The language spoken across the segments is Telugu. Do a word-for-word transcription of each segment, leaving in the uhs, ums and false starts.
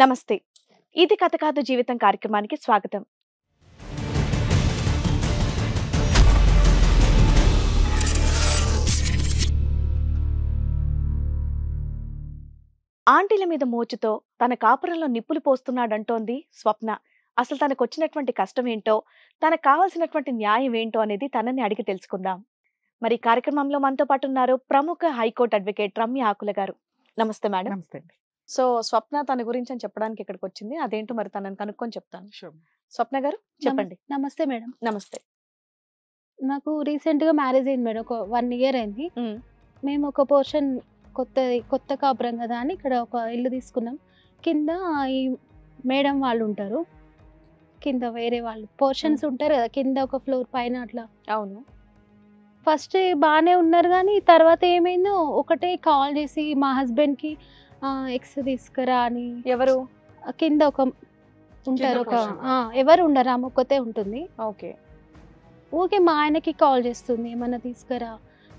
నమస్తే ఇది కథ కాదు జీవితం కార్యక్రమానికి స్వాగతం। ఆంటీల మీద మోచుతో తన కాపురంలో నిప్పులు పోస్తున్నాడంటోంది స్వప్న। అసలు తనకొచ్చినటువంటి కష్టం ఏంటో తనకు కావాల్సినటువంటి న్యాయం ఏంటో అనేది తనని అడిగి తెలుసుకుందాం। మరి కార్యక్రమంలో మనతో పాటు ఉన్నారు ప్రముఖ హైకోర్టు అడ్వకేట్ రమ్య ఆకుల గారు। నమస్తే మేడం। నమస్తే। సో స్వప్న తన గురించి అని చెప్పడానికి ఇక్కడికి వచ్చింది, అదేంటో మరి తనని కనుక్కొని చెప్తాను। స్వప్న గారు చెప్పండి। నమస్తే మేడం। నమస్తే। నాకు రీసెంట్ గా మ్యారేజ్ అయింది మేడం, ఒక వన్ ఇయర్ అయింది। మేము ఒక పోర్షన్ కొత్త కొత్త కాపురం కదా అని ఇక్కడ ఒక ఇల్లు తీసుకున్నాం। కింద ఈ మేడం వాళ్ళు ఉంటారు, కింద వేరే వాళ్ళు పోర్షన్స్ ఉంటారు కదా, కింద ఒక ఫ్లోర్ పైన అట్లా। అవును, ఫస్ట్ బాగానే ఉన్నారు కానీ తర్వాత ఏమైందో ఒకటే కాల్ చేసి మా హస్బెండ్కి ఎక్స్ తీసుకురా అని, ఎవరు కింద ఒక ఉంటారు ఒక ఎవరు ఉండరు ఆమె ఒక్కతే ఉంటుంది, ఓకే ఓకే మా ఆయనకి కాల్ చేస్తుంది ఏమన్నా తీసుకురా,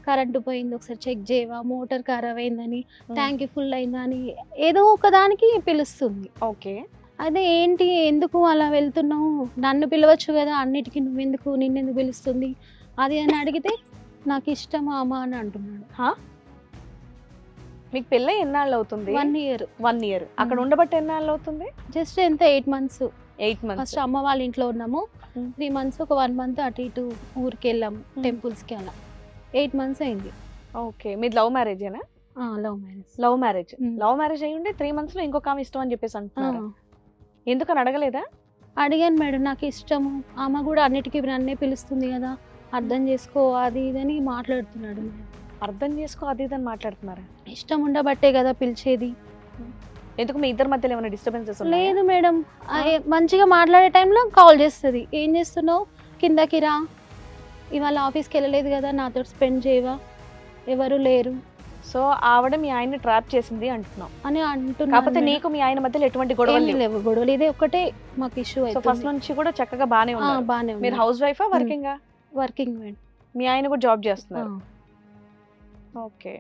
కరెంటు పోయింది ఒకసారి చెక్ చేయవా, మోటార్ ఖరాబ్ అయిందని, ట్యాంక్ ఫుల్ అయిందని, ఏదో ఒకదానికి పిలుస్తుంది। ఓకే అదే ఏంటి ఎందుకు అలా వెళ్తున్నావు, నన్ను పిలవచ్చు కదా, అన్నిటికీ నువ్వెందుకు, నిన్నెందుకు పిలుస్తుంది అది అని అడిగితే నాకు ఇష్టమా అమ్మా అని అంటున్నాడు। మీకు పెళ్ళ ఎన్నాళ్ళు అవుతుంది? వన్ ఇయర్ వన్ ఇయర్ అక్కడ ఉండబట్టి ఎన్నాళ్ళు అవుతుంది? జస్ట్ ఎంత eight months eight months first అమ్మ వాళ్ళ ఇంట్లో ఉన్నాము, త్రీ మంత్స్ ఒక వన్ మంత్ అటు ఇటు ఊరికి వెళ్ళాము టెంపుల్స్కి, అలా ఎయిట్ మంత్స్ అయింది। ఓకే మీది లవ్ మ్యారేజేనా? Love marriage love marriage love marriage అయ్యి ఉంటే త్రీ మంత్స్లో ఇంకొక ఆమె ఇష్టం అని చెప్పేసి అంటున్నారు, ఎందుకని అడగలేదా? అడిగాను మేడం, నాకు ఇష్టము, ఆమె కూడా అన్నిటికీ నన్నే పిలుస్తుంది కదా, అర్థం చేసుకో అది ఇదని మాట్లాడుతున్నాడు మేడం। అర్థం చేసుకో అది ఇదని మాట్లాడుతున్నారా? ఇష్టం ఉండబట్టే కదా పిలిచేది, ఎందుకు మీ ఇద్దరి మధ్యలో ఏమైనా డిస్టర్బెన్సెస్? లేదు మేడం, మంచిగా మాట్లాడే టైంలో కాల్ చేస్తుంది, ఏం చేస్తున్నావు, కిందకి రా, ఇవాళ ఆఫీస్కి వెళ్ళలేదు కదా, నాతో స్పెండ్ చేయవా, ఎవరు లేరు, సో ఆవిడ మీ ఆయన ట్రాప్ చేసింది అంటున్నాం అని అంటున్నా, కాకపోతే నీకు మీ ఆయన మధ్యలో ఎటువంటి గొడవలు లేవు, గొడవలు ఇదే ఒక్కటే మాకు ఇష్యూ అయితే ఫస్ట్ నుంచి కూడా చక్కగా బానే ఉన్నారు. బానే మీరు హౌస్ వైఫా వర్కింగా? Working madam. మీ ఆయన కూడా జాబ్ చేస్తున్నారు? ఓకే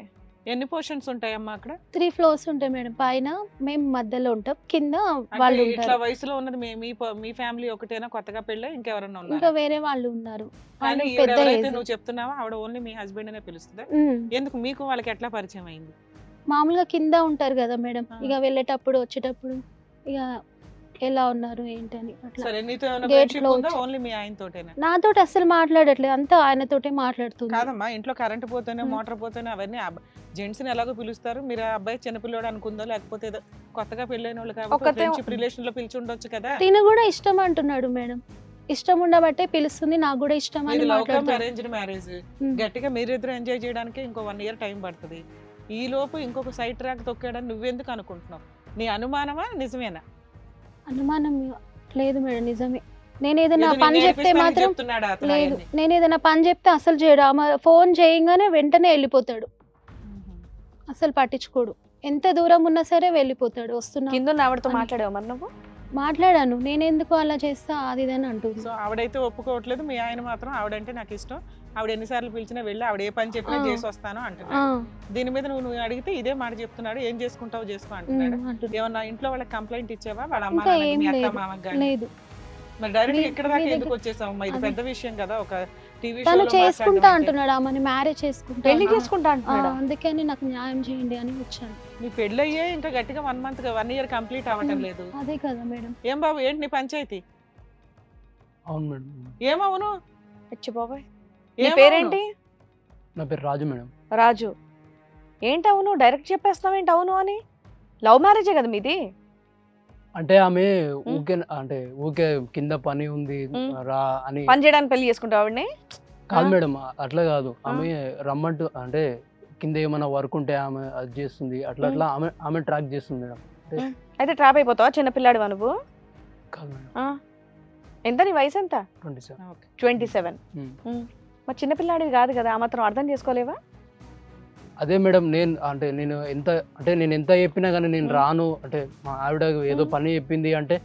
ఎన్ని పోర్షన్స్ ఉంటాయి అమ్మా అక్కడ? త్రీ ఫ్లోర్స్ ఉంటాయి మేడం, పైన మేము మధ్యలో ఉంటాం, కింద వాళ్ళు ఉంటారు। ఇట్లా వయసులో ఉన్నది మీ మీ ఫ్యామిలీ ఒకటేనా కొత్తగా పెళ్ళే ఇంకెవరన్నా ఉన్నారు? ఇంకా వేరే వాళ్ళు ఉన్నారు, వాళ్ళు పెద్ద ఏజ్। నువ్వు చెప్తున్నావా ఆవిడ ఓన్లీ మీ హస్బెండ్ అనే పిలుస్తుందా? ఎందుకు మీకు వాళ్ళకి ఎట్లా పరిచయం అయింది? మామూలుగా కింద ఉంటారు కదా మేడం, ఇక వెళ్ళేటప్పుడు వచ్చేటప్పుడు ఇక ఎలా ఉన్నారు ఏంటని అట్లా, నాతో అసలు మాట్లాడట్లేదు, అంతా ఆయనతోటే మాట్లాడుతుంది కాదమ్మా। ఇంట్లో కరెంట్ పోతేనే మోటార్ పోతేనే అవన్నీ జెంట్స్ ఎలాగో పిలుస్తారు, మీరు అబ్బాయి చిన్నపిల్లడు అనుకుందో లేకపోతే కొత్తగా పెళ్ళైన వాళ్ళు కాబట్టి రిలేషన్ లో పిలిచి ఉండొచ్చు కదా, తిను కూడా ఇష్టం అంటున్నాడు మేడం, ఇష్టం ఉండబట్టే పిలుస్తుంది, నాకు కూడా ఇష్టం అని మాట్లాడుతుంది। అరేంజ్డ్ మ్యారేజ్ గట్టిగా మీరిద్దరూ ఎంజాయ్ చేయడానికి ఇంకో వన్ ఇయర్ టైం పడుతుంది, ఈ లోపు ఇంకొక సైడ్ ట్రాక్ తొక్కాడని నువ్వెందుకు అనుకుంటున్నావు? నీ అనుమానమా నిజమేనా? అనుమానం లేదు మేడం, నిజమే, నేను ఏదైనా పని చెప్తే మాత్రం లేదు, నేను ఏదైనా పని చెప్తే అసలు చేయడు, ఆమె ఫోన్ చేయగానే వెంటనే వెళ్ళిపోతాడు, అసలు పట్టించుకోడు, ఎంత దూరం ఉన్నా సరే వెళ్ళిపోతాడు, వస్తున్నాడు మాట్లాడాను నేను ఎందుకు అలా చేస్తా అది అని అంటుంది। ఆవిడైతే ఒప్పుకోవట్లేదు, మీ ఆయన మాత్రం ఆవిడంటే నాకు ఇష్టం, ఆవిడ ఎన్నిసార్లు పిలిచినా వెళ్ళి ఆవిడ ఏ పని చెప్పినా చేసి వస్తాను అంటున్నాడు, దీని మీద నువ్వు నువ్వు అడిగితే ఇదే మాట చెప్తున్నాడు, ఏం చేసుకుంటావు చేసుకో అంటున్నాడు। ఏమన్నా ఇంట్లో వాళ్ళకి కంప్లైంట్ ఇచ్చావా వాళ్ళ అమ్మ? లేదు మరి డైరెక్ట్ ఇక్కడ దాకా ఎందుకు వచ్చేసావమ్మా, ఇది పెద్ద విషయం కదా, ఒక టీవీ షోలో చేసుకుంటా అంటున్నాడు, ఆమెని మ్యారేజ్ చేసుకుంటా పెళ్లి చేసుకుంటా అంటున్నాడు, అందుకని నాకు న్యాయం చేయండి అని వచ్చాను। నీ పెళ్లి అయ్యే ఇంకా గట్టిగా one month one year complete అవ్వటం లేదు, అదే కదా మేడం? ఏం బాబు ఏంటి నీ పంచాయతీ? అవును మేడం। ఏమవును అచ్చి బాబాయ్, నీ పేరేంటి? నా పేరు రాజు మేడం। రాజు ఏంటి అవును డైరెక్ట్ చెప్పేస్తావు ఏంటి అవును అని? లవ్ మ్యారేజే కదా మీది? అంటే ఆమె ఊకే అంటే ఊకే కింద పని ఉంది రా అని పని చేయడానికి పెళ్లి చేసుకుంటావు ఆవిడని? కాదు మేడం అట్లా కాదు, ఆమె రమ్మంటూ అంటే కింద ఏమైనా వర్క్ ఉంటే ఆమె అది చేస్తుంది, అట్లా అట్లా ఆమె ఆమె ట్రాక్ చేస్తుంది మేడం। అయితే ట్రాప్ అయిపోతావా చిన్నపిల్లాడివా నువ్వు? కాదు మేడం। ఎంత నీ వయసు ఎంత? Twenty seven. మరి చిన్నపిల్లాడివి కాదు కదా, ఆ మాత్రం అర్థం చేసుకోలేవా? అదే మేడం, నేను అంటే నేను ఎంత అంటే నేను ఎంత చెప్పినా కానీ నేను రాను అంటే మా ఆవిడ ఏదో పని చెప్పింది అంటే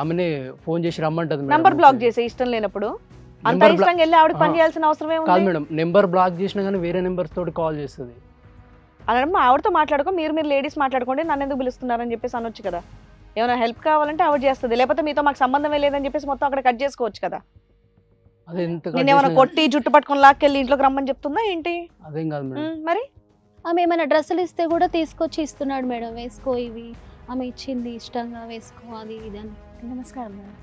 ఆమెనే ఫోన్ చేసి రమ్మంటది, నంబర్ బ్లాక్ చేసే ఇష్టం లేనప్పుడు అంత ఇష్టంగా వెళ్ళి ఆవిడ పని చేయాల్సిన అవసరమే ఉంది? కాదు మేడం, నెంబర్ బ్లాక్ చేసినా కానీ వేరే నెంబర్స్ తోటి కాల్ చేస్తుంది, అలా ఆవిడతో మాట్లాడుకో మీరు మీరు లేడీస్ మాట్లాడుకోండి, నన్ను ఎందుకు పిలుస్తున్నారని చెప్పేసి అనొచ్చు కదా? ఏమైనా హెల్ప్ కావాలంటే అవాయిడ్ చేస్తది, లేకపోతే మీతో నాకు సంబంధమే లేదని చెప్పేసి మొత్తం అక్కడ కట్ చేసుకోవచ్చు కదా. అది ఎంత కట్ నిన్నేమైనా కొట్టి జుట్టు పట్టుకొని లాక్కెళ్ళి ఇంట్లోకి రమ్మని చెప్తున్నా ఏంటి? అదేం కాదు మేడం. మరి ఆమె ఏమైనా డ్రెస్సులు ఇస్తే కూడా తీసుకొచ్చి ఇస్తున్నాడు మేడం, వేసుకో ఇవి ఆమె ఇచ్చింది ఇష్టంగా వేసుకో అది ఇది అని. నమస్కారం మేడం.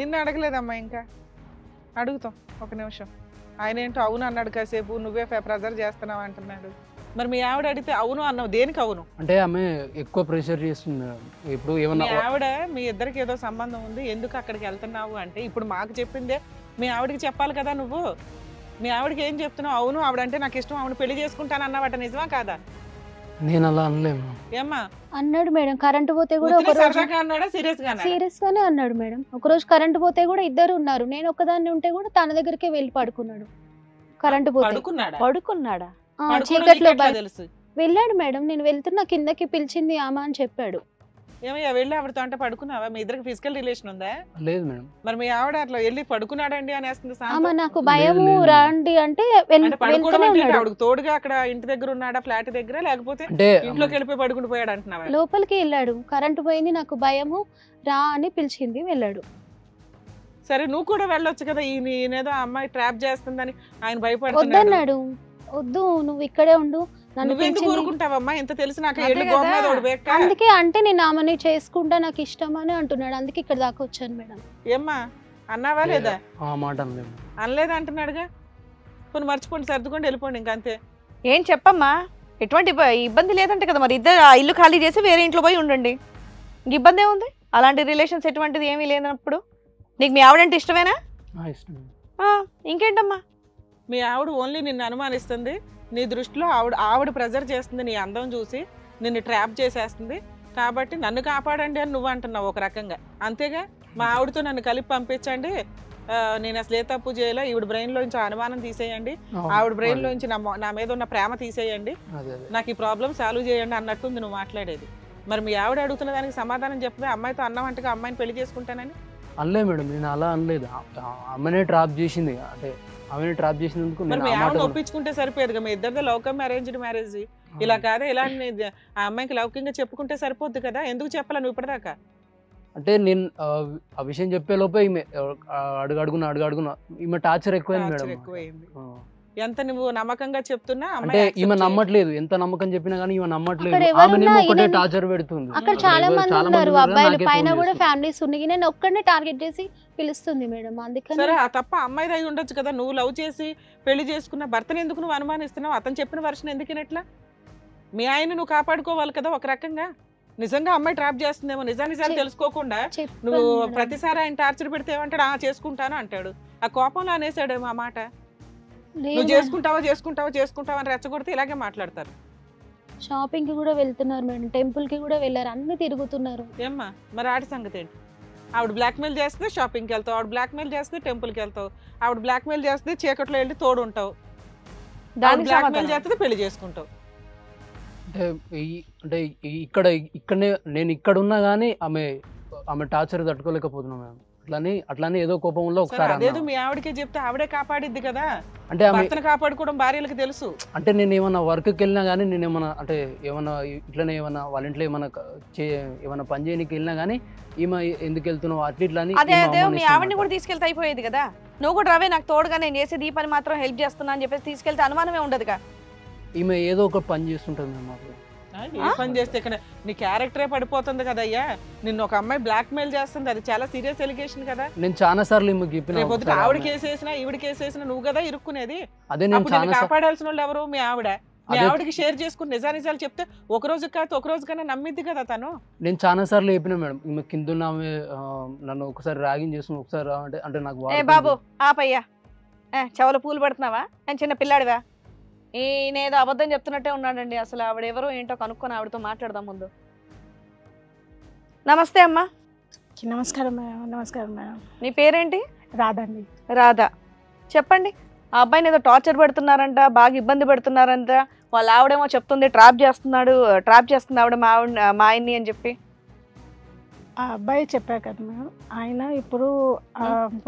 నిన్న అడగలేదమ్మా, ఇంకా అడుగుతాం ఒక నిమిషం. ఆయన ఏంటో అవును అన్నాడు కాసేపు, నువ్వే ప్రెజర్ చేస్తున్నావు అంటున్నాడు. మరి మీ ఆవిడ అడిగితే అవును అన్నావు, దేనికి అవును అంటే? ఆమె ఎక్కువ ప్రెషర్ చేస్తుంది ఇప్పుడు. ఏమన్నా ఆవిడ మీ ఇద్దరికి ఏదో సంబంధం ఉంది ఎందుకు అక్కడికి వెళ్తున్నావు అంటే, ఇప్పుడు మాకు చెప్పిందే మీ ఆవిడకి చెప్పాలి కదా. నువ్వు మీ ఆవిడకి ఏం చెప్తున్నావు? అవును ఆవిడంటే నాకు ఇష్టం, ఆవిడ పెళ్లి చేసుకుంటాను అన్నావట, నిజమా కాదా? నేను అలా అనలేము. ఏమ్మా అన్నాడు మేడం, కరెంట్ పోతే కూడా ఒక రోజు అన్నాడా? సీరియస్ గా సీరియస్ గానే అన్నాడు మేడం. ఒక రోజు కరెంట్ పోతే కూడా ఇద్దరు ఉన్నారు, నేను ఒకదాన్ని ఉంటే కూడా తన దగ్గరికే వెళ్ళి పడుకున్నాడు. కరెంట్ పోతే పడుకున్నాడా? పడుకున్నాడా చీకట్లో తెలుసు వెళ్ళాడు మేడం. నేను వెళ్తున్నా కిందకి పిలిచింది ఆమె అని చెప్పాడు. ఏమయ్యా వెళ్ళి ఆవిడతో అంటే పడుకున్నావా? మీ ఇద్దరికి ఫిజికల్ రిలేషన్ ఉందా? లేదు మేడం. మరి మీ ఆవిడ అట్లా వెళ్ళి పడుకున్నాడండి అనేస్తుంది. ఆమె నాకు భయము రాండి అంటే తోడుగా అక్కడ ఇంటి దగ్గర ఉన్నాడా ఫ్లాట్ దగ్గర, లేకపోతే ఇంట్లోకి వెళ్ళిపోయి పడుకుని పోయాడు అంటున్నావా? లోపలికి వెళ్ళాడు, కరెంట్ పోయింది, నాకు భయము రా అని పిలిచింది, వెళ్ళాడు. సరే నువ్వు కూడా వెళ్ళొచ్చు కదా, ఈయనేదో అమ్మాయి ట్రాప్ చేస్తుందని ఆయన భయపడుతున్నాడు. వద్దన్నాడు, వద్దు నువ్వు ఇక్కడే ఉండు, అందుకే అంటే నేను ఆమెను చేసుకుంటా నాకు ఇష్టం అని అంటున్నాడు, అందుకే ఇక్కడ దాకా వచ్చాను మేడం. ఏమ్మా అన్నావా లేదా? అనలేదు అంటున్నాడుగా, కొన్ని మర్చిపోండి సర్దుకోండి వెళ్ళిపోండి ఇంక అంతే. ఏం చెప్పమ్మా, ఎటువంటి ఇబ్బంది లేదంటే కదా, మరి ఇద్దరు ఆ ఇల్లు ఖాళీ చేసి వేరే ఇంట్లో పోయి ఉండండి, ఇంక ఇబ్బంది ఏముంది? అలాంటి రిలేషన్స్ ఎటువంటిది ఏమీ లేనప్పుడు నీకు మీ ఆవిడంటే ఇష్టమేనా? ఇంకేంటమ్మా మీ ఆవిడ ఓన్లీ నిన్ను అనుమానిస్తుంది, నీ దృష్టిలో ఆవిడ ఆవిడ ప్రెజర్ చేస్తుంది, నీ అందం చూసి నిన్ను ట్రాప్ చేసేస్తుంది కాబట్టి నన్ను కాపాడండి అని నువ్వు అంటున్నావు ఒక రకంగా, అంతేగా? మా ఆవిడతో నన్ను కలిపి పంపించండి, నేను అసలు ఏ తప్పు చేయలే, ఈవిడ బ్రెయిన్లోంచి అనుమానం తీసేయండి, ఆవిడ బ్రెయిన్లోంచి నా నా మీద ఉన్న ప్రేమ తీసేయండి, నాకు ఈ ప్రాబ్లం సాల్వ్ చేయండి అన్నట్టుంది నువ్వు మాట్లాడేది. మరి మీ ఆవిడ అడుగుతున్న దానికి సమాధానం చెప్పే అమ్మాయితో అన్నం అంటగా అమ్మాయిని పెళ్లి చేసుకుంటానని అనలేదు మేడం. నేను అలా అనలేదు, అమ్మనే ట్రాప్ చేసింది అంటే ఒప్పించుకుంటే సరిపోయేది, మీ ఇద్దరితో లౌకం అరేంజ్డ్ మ్యారేజ్ ఇలా కాదా? ఇలా ఆ అమ్మాయికి లౌకికంగా చెప్పుకుంటే సరిపోద్ది కదా, ఎందుకు చెప్పాలా నువ్వు ఇప్పటిదాకా? అంటే నేను ఆ విషయం చెప్పే లోపే ఈమె అడుగు అడుగున అడుగు అడుగున ఈమె టార్చర్ ఎక్కువైంది మేడం, ఎక్కువైంది. ఎంత నువ్వు నమ్మకంగా చెప్తున్నా అంటే ఈమె నమ్మట్లేదు, ఎంత నమ్మకం చెప్పినా గానీ ఈమె నమ్మట్లేదు, ఆమెని ఒకటే టార్చర్ పెడుతుంది. అక్కడ చాలా మంది ఉన్నారు అబ్బాయిల పైన కూడా, ఫ్యామిలీస్ ఉన్నాయి, నేను ఒక్కనే టార్గెట్ చేసి పిలుస్తుంది మేడం. అందుకని సరే ఆ తప్ప అమ్మాయి అయి ఉండొచ్చు కదా, నువ్వు లవ్ చేసి పెళ్లి చేసుకున్న భర్తను ఎందుకు నువ్వు అనుమానిస్తున్నావు? అతను చెప్పిన వర్షన్ ఎందుకనట్లా? మీ ఆయన నువ్వు కాపాడుకోవాలి కదా ఒక రకంగా. నిజంగా అమ్మాయి ట్రాప్ చేస్తుందేమో, నిజానిజాలు తెలుసుకోకుండా నువ్వు ప్రతిసారి ఆయన టార్చర్ పెడితే ఏమంటాడు? ఆ చేసుకుంటాను అంటాడు, ఆ కోపంలో అనేసాడేమో ఆ మాట. నువ్వు చేసుకుంటావా చేసుకుంటావా చేసుకుంటావా అని రెచ్చగొడితే ఇలాగే మాట్లాడతారు. షాపింగ్ కి కూడా వెళ్తున్నారు మేడం, టెంపుల్ కి కూడా వెళ్ళారు, అన్ని తిరుగుతున్నారు. ఏమ్మా మరి ఆడి సంగతి ఏంటి? ఆవిడ బ్లాక్మెయిల్ చేస్తే షాపింగ్కి వెళ్తావు, ఆవిడ బ్లాక్మెయిల్ చేస్తే టెంపుల్కి వెళ్తావు, ఆవిడ బ్లాక్మెయిల్ చేస్తే చీకట్లో వెళ్ళి తోడు ఉంటావు, దాన్ని బ్లాక్మెయిల్ చేస్తే పెళ్లి చేసుకుంటావు. అంటే ఇక్కడ ఇక్కడనే నేను ఇక్కడ ఉన్నా కానీ ఆమె ఆమె టార్చర్ తట్టుకోలేకపోతున్నాం మేడం. అట్లానే అట్లానే ఏదో కోపంలో ఒకసారి అదేదో మీ ఆవిడకే చెప్తే ఆవిడే కాపాడిద్ది కదా, అంటే అతను కాపాడుకోవడం భార్యలకు తెలుసు. అంటే నేను ఏమన్నా వర్క్కి వెళ్ళినా కానీ, నేను ఏమన్నా అంటే ఏమన్నా ఇట్లనే ఏమన్నా వాళ్ళ ఇంట్లో ఏమన్నా ఏమన్నా పని చేయడానికి వెళ్ళినా కానీ ఈమె ఎందుకు వెళ్తున్నావు అట్లా ఇట్లా అని మీ ఆవిడని కూడా తీసుకెళ్తే అయిపోయేది కదా. నువ్వు కూడా రావే నాకు తోడుగా, నేను చేసే ఈ పని మాత్రం హెల్ప్ చేస్తున్నా అని చెప్పేసి తీసుకెళ్తే అనుమానమే ఉండదు కదా. ఈమె ఏదో ఒక పని చేస్తుంటుంది మాకు, ఏ పని చేస్తే ఇక్కడ నీ క్యారెక్టరే పడిపోతుంది కదయ్యా. నిన్ను ఒక అమ్మాయి బ్లాక్ మెయిల్ చేస్తుంది, అది చాలా సీరియస్ ఎలిగేషన్ కదా. నేను చాలా సార్లు ఆవిడ కేసేసినా ఈవిడ కేసేసినా నువ్వు కదా ఇరుక్కునేది, కాపాడాల్సిన వాళ్ళు ఎవరు? మీ ఆవిడ. మీ ఆవిడకి షేర్ చేసుకుని నిజానిజాలు చెప్తే ఒక రోజు కాదు ఒక రోజు కన్నా నమ్మిద్ది కదా తను. నేను చాలా సార్లు చెప్పినా మేడం, ఈమె కింద నన్ను ఒకసారి రాగింగ్ చేసిన ఒకసారి అంటే అంటే నాకు బాబు ఆపయ్యా, చెవుల పూలు పడుతున్నావా నేను చిన్న పిల్లాడివా? ఈయనేదో అబద్ధం చెప్తున్నట్టే ఉన్నాడండి, అసలు ఆవిడెవరో ఏంటో కనుక్కొని ఆవిడతో మాట్లాడదాం ముందు. నమస్తే అమ్మా. నమస్కారం మేడం. నమస్కారం మేడం. నీ పేరేంటి? రాధ అండి. రాధ, చెప్పండి. ఆ అబ్బాయిని ఏదో టార్చర్ పెడుతున్నారంట, బాగా ఇబ్బంది పెడుతున్నారంట, వాళ్ళ ఆవిడేమో చెప్తుంది ట్రాప్ చేస్తున్నాడు, ట్రాప్ చేస్తుంది ఆవిడ మా ఆవిడ మా ఆయన్ని అని చెప్పి. ఆ అబ్బాయి చెప్పారు కదా మేడం, ఆయన ఇప్పుడు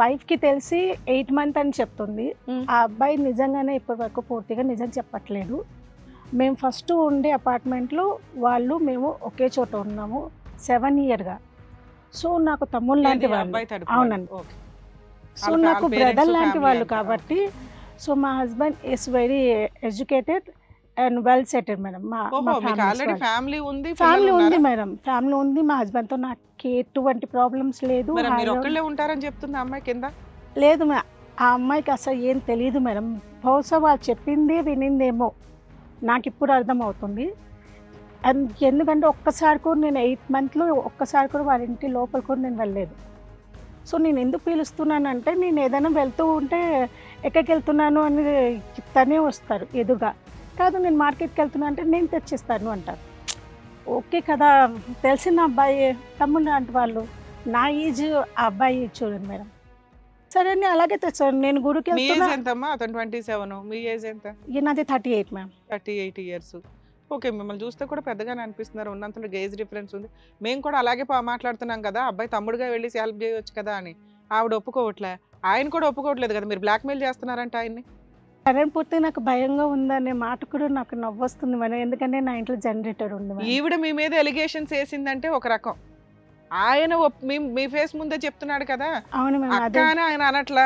వైఫ్ కి తెలిసి ఎయిట్ మంత్ అని చెప్తుంది. ఆ అబ్బాయి నిజంగానే ఇప్పటి వరకు పూర్తిగా నిజం చెప్పట్లేదు. మేము ఫస్ట్ ఉండే అపార్ట్మెంట్లో వాళ్ళు మేము ఒకే చోట ఉన్నాము సెవెన్ ఇయర్గా. సో నాకు తమ్ముళ్ళ లాంటి వాళ్ళు. అవునండి. సో నాకు బ్రదర్ లాంటి వాళ్ళు కాబట్టి సో మా husband is very educated and well settled madam. మా ఫ్యామిలీ ఉంది ఫ్యామిలీ ఉంది మేడం ఫ్యామిలీ ఉంది. మా హస్బెండ్ తో నాకు ఎటువంటి ప్రాబ్లమ్స్ లేదు. లేదు మా ఆ అమ్మాయికి అసలు ఏం తెలియదు మేడం. బహుశా వాళ్ళు చెప్పింది వినిందేమో, నాకు ఇప్పుడు అర్థమవుతుంది. అండ్ ఎందుకంటే ఒక్కసారి కూడా నేను ఎయిట్ మంత్లో ఒక్కసారి కూడా వాళ్ళ ఇంటి లోపల కూడా నేను వెళ్ళలేదు. సో నేను ఎందుకు పిలుస్తున్నానంటే నేను ఏదైనా వెళ్తూ ఉంటే ఎక్కడికి వెళ్తున్నాను అని తనే వస్తారు ఎదురుగా. కాదు నేను మార్కెట్కి వెళ్తున్నా అంటే నేను తెచ్చిస్తాను అంటారు. ఓకే కదా, తెలిసిన అబ్బాయి తమ్ముడు లాంటి వాళ్ళు, నా ఏజ్ ఆ అబ్బాయి చూడండి మేడం. సరే అండి అలాగే తెచ్చాను. నేను గుడికి నాది thirty eight ma'am, thirty eight years. Okay, మిమ్మల్ని చూస్తే కూడా పెద్దగానే అనిపిస్తున్నారు, ఉన్నంతలో గేజ్ డిఫరెన్స్ ఉంది. మేము కూడా అలాగే మాట్లాడుతున్నాం కదా, అబ్బాయి తమ్ముడుగా వెళ్ళి హెల్ప్ చేయవచ్చు కదా అని. ఆవిడ ఒప్పుకోవట్లే, ఆయన కూడా ఒప్పుకోవట్లేదు కదా, మీరు బ్లాక్మెయిల్ చేస్తున్నారంట ఆయన్ని. కరెంట్ పూర్తి నాకు భయంగా ఉందనే మాట కూడా నాకు నవ్వు వస్తుంది మేడం, ఎందుకంటే నా ఇంట్లో జనరేటర్ ఉంది. ఈవిడ మీ మీద ఎలిగేషన్స్ వేసిందంటే ఒక రకం, ఆయన మీ ఫేస్ ముందే చెప్తున్నాడు కదా. కానీ ఆయన అనట్లా.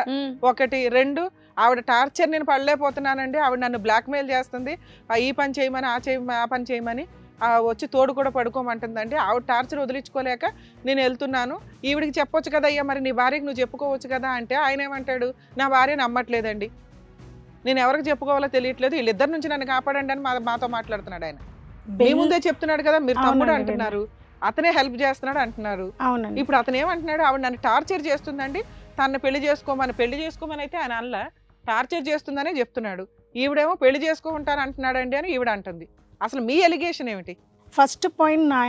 ఒకటి రెండు, ఆవిడ టార్చర్ నేను పడలేకపోతున్నానండి, ఆవిడ నన్ను బ్లాక్మెయిల్ చేస్తుంది, ఈ పని చేయమని ఆ చేయ ఆ పని చేయమని, వచ్చి తోడు కూడా పడుకోమంటుందండి. ఆవిడ టార్చర్ వదిలించుకోలేక నేను వెళ్తున్నాను, ఈవిడికి చెప్పొచ్చు కదా అయ్యా, మరి నీ భార్యకి నువ్వు చెప్పుకోవచ్చు కదా అంటే ఆయన ఏమంటాడు, నా భార్య నమ్మట్లేదండి, నేను ఎవరికి చెప్పుకోవాలో తెలియట్లేదు, వీళ్ళిద్దరి నుంచి నన్ను కాపాడండి అని మాతో మాట్లాడుతున్నాడు. ఆయన మీ ముందే చెప్తున్నాడు కదా, మీరు తమ్ముడు అంటున్నారు, అతనే హెల్ప్ చేస్తున్నాడు అంటున్నారు. ఇప్పుడు అతను ఏమంటున్నాడు, ఆవిడ నన్ను టార్చర్ చేస్తుందండి, తనను పెళ్లి చేసుకోమని పెళ్లి చేసుకోమని అయితే ఆయన అలా టార్చర్ చేస్తుందనే చెప్తున్నాడు. ఈవిడేమో పెళ్లి చేసుకుంటాను అంటున్నాడు అండి అని ఈవిడ అంటుంది. అసలు మీ ఎలిగేషన్ ఏమిటి? ఫస్ట్ పాయింట్, నా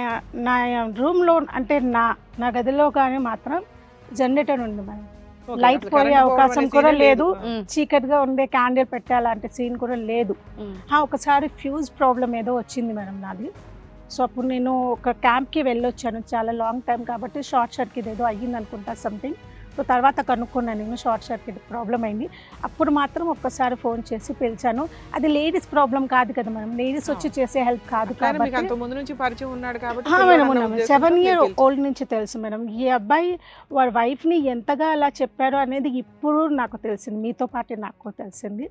నా రూమ్లో అంటే నా నా గదిలో కానీ మాత్రం జనరేటర్ ఉంది మేడం, లైట్ పోయే అవకాశం కూడా లేదు, చీకటిగా ఉండే క్యాండిల్ పెట్టాలంటే సీన్ కూడా లేదు. ఒకసారి ఫ్యూజ్ ప్రాబ్లం ఏదో వచ్చింది మేడం నాది. సో అప్పుడు నేను ఒక క్యాంప్కి వెళ్ళొచ్చాను, చాలా లాంగ్ టైం కాబట్టి షార్ట్ సర్క్యూట్ ఏదో అయ్యింది అనుకుంటా సంథింగ్. సో తర్వాత కనుక్కున్నాను నేను షార్ట్ సర్క్యూట్ ప్రాబ్లం అయింది. అప్పుడు మాత్రం ఒక్కసారి ఫోన్ చేసి పిలిచాను. అది లేడీస్ ప్రాబ్లం కాదు కదా మేడం, లేడీస్ వచ్చి చేసే హెల్ప్ కాదు కాబట్టి. సెవెన్ ఇయర్ ఓల్డ్ నుంచి తెలుసు మేడం. ఈ అబ్బాయి వారి వైఫ్ని ఎంతగా అలా చెప్పారో అనేది ఇప్పుడు నాకు తెలిసింది, మీతో పాటు నాకు తెలిసింది.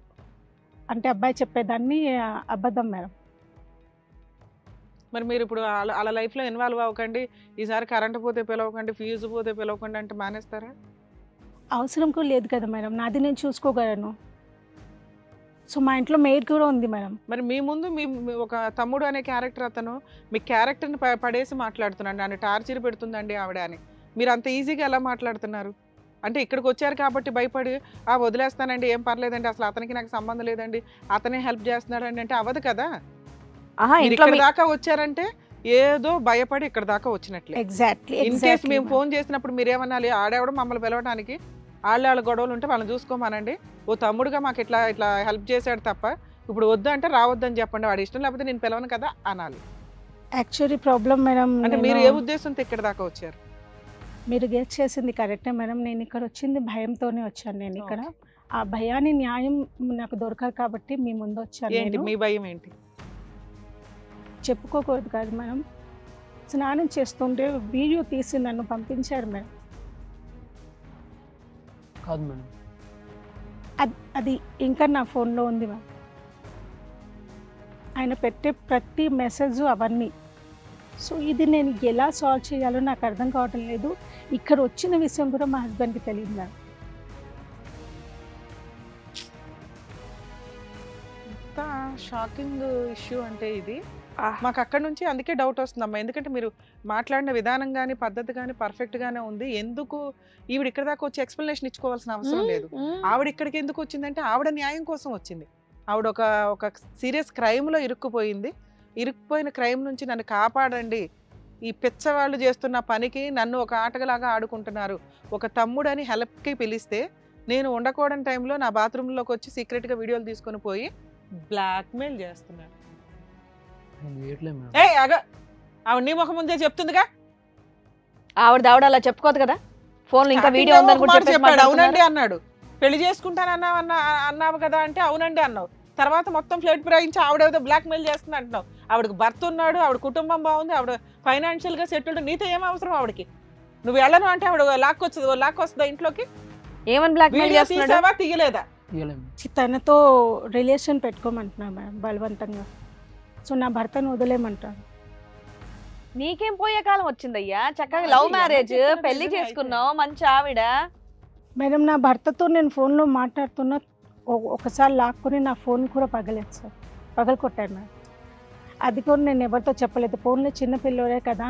అంటే అబ్బాయి చెప్పేదాన్ని అబద్ధం మేడం. మరి మీరు ఇప్పుడు అలా అలా లైఫ్లో ఇన్వాల్వ్ అవ్వకండి, ఈసారి కరెంట్ పోతే పిలవకండి, ఫ్యూజ్ పోతే పిలవకండి అంటే మానేస్తారా? అవసరం కూడా లేదు కదా మేడం, నాది నేను చూసుకోగలను. సో మా ఇంట్లో మెయిడ్ కూడా ఉంది మేడం. మరి మీ ముందు మీ ఒక తమ్ముడు అనే క్యారెక్టర్, అతను మీ క్యారెక్టర్ని పడేసి మాట్లాడుతున్నాడు, నన్ను టార్చర్ పెడుతుందండి ఆవిడ అని. మీరు అంత ఈజీగా ఎలా మాట్లాడుతున్నారు అంటే, ఇక్కడికి వచ్చారు కాబట్టి భయపడి ఆ వదిలేస్తానండి, ఏం పర్లేదండి, అసలు అతనికి నాకు సంబంధం లేదండి, అతనే హెల్ప్ చేస్తున్నాడు అండి అంటే అవ్వదు కదా. ఇక్కడ దాకా వచ్చారంటే ఏదో భయపడి ఇక్కడ దాకా వచ్చినట్లే. ఎగ్జాక్ట్లీ. ఇన్ కేస్ మేము ఫోన్ చేసినప్పుడు మీరేమనాలి, ఆడేవాడు మమ్మల్ని పిలవడానికి వాళ్ళ వాళ్ళ గొడవలు ఉంటే వాళ్ళని చూసుకోమనండి, ఓ తమ్ముడుగా మాకు ఇట్లా ఇట్లా హెల్ప్ చేశాడు తప్ప ఇప్పుడు వద్దు అంటే రావద్దని చెప్పండి, వాడి ఇష్టం లేకపోతే నేను పిలవను కదా అనాలి. యాక్చువల్లీ ప్రాబ్లం మేడం అంటే మీరు ఏ ఉద్దేశంతో ఇక్కడ దాకా వచ్చారు? మీరు గెస్ట్ చేసింది కరెక్టే మేడం. నేను ఇక్కడ వచ్చింది భయంతోనే వచ్చాను. నేను ఇక్కడ ఆ భయాన్ని న్యాయం నాకు దొరకాలి కాబట్టి మీ ముందు వచ్చాను. మీ భయం ఏంటి? చెప్పుకోకూడదు కాదు మేడం, స్నానం చేస్తుంటే వీడియో తీసి నన్ను పంపించారు మేడం. కాదు మేడం, అది అది ఇంకా నా ఫోన్లో ఉంది మేడం. ఆయన పెట్టే ప్రతి మెసేజ్ అవన్నీ. సో ఇది నేను ఎలా సాల్వ్ చేయాలో నాకు అర్థం కావటం లేదు. ఇక్కడ వచ్చిన విషయం కూడా మా హస్బెండ్కి తెలియదు మేడం. ఎంత షాకింగ్ ఇష్యూ అంటే ఇది. మాకు అక్కడ నుంచి అందుకే డౌట్ వస్తుందమ్మా, ఎందుకంటే మీరు మాట్లాడిన విధానం కానీ పద్ధతి కానీ పర్ఫెక్ట్ గానే ఉంది. ఎందుకు ఈవిడ ఇక్కడ దాకా వచ్చి ఎక్స్ప్లెనేషన్ ఇచ్చుకోవాల్సిన అవసరం లేదు. ఆవిడ ఇక్కడికి ఎందుకు వచ్చిందంటే ఆవిడ న్యాయం కోసం వచ్చింది. ఆవిడ ఒక ఒక సీరియస్ క్రైమ్ లో ఇరుక్కుపోయింది. ఇరుక్కుపోయిన క్రైమ్ నుంచి నన్ను కాపాడండి, ఈ పిచ్చవాళ్ళు చేస్తున్న పనికి నన్ను ఒక ఆటగలాగా ఆడుకుంటున్నారు, ఒక తమ్ముడని హెల్ప్కి పిలిస్తే నేను ఉండకూడని టైంలో నా బాత్రూంలోకి వచ్చి సీక్రెట్ గా వీడియోలు తీసుకొని పోయి బ్లాక్మెయిల్ చేస్తున్నాడు. ఆవిడ నీ ముఖం ముందే చెప్తుందిగా, ఆవిడ ఆవిడ అలా చెప్పుకోదు కదా. ఫోన్ ఇంకా వీడియో చెప్పాడు, అవునండి అన్నాడు, పెళ్లి చేసుకుంటానన్నా అన్నా అన్నావు కదా అంటే అవునండి అన్నావు, తర్వాత మొత్తం ఫ్లైట్ ప్రయాణించి ఆవిడేదో బ్లాక్ మెయిల్ చేస్తుంది అంటున్నావు. ఆవిడకి భర్త ఉన్నాడు, ఆవిడ కుటుంబం బాగుంది, ఆవిడ ఫైనాన్షియల్ గా సెటిల్డ్, నీతో ఏం అవసరం ఆవిడకి? నువ్వు వెళ్ళను అంటే ఆవిడ లాక్కొచ్చదు లాక్కొస్తదా ఇంట్లోకి ఏమన్ బ్లాక్ మెయిల్ చేస్తున్నాడా తీయలేదా తీయలేం తనతో రిలేషన్ పెట్టుకోమంటున్నా మేడం బలవంతంగా సో నా భర్తను వదిలేమంటాడు నీకేం పోయే కాలం వచ్చిందయ్యా చక్కగా లవ్ మ్యారేజ్ పెళ్లి చేసుకున్నావు మంచి ఆవిడ మేడం నా భర్తతో నేను ఫోన్ లో మాట్లాడుతున్నా ఒకసారి లాక్కుని నా ఫోన్ కూడా పగలేదు సార్ పగలకొట్టాడు మేడం అది కూడా నేను ఎవరితో చెప్పలేదు ఫోన్లో చిన్న పిల్లోడే కదా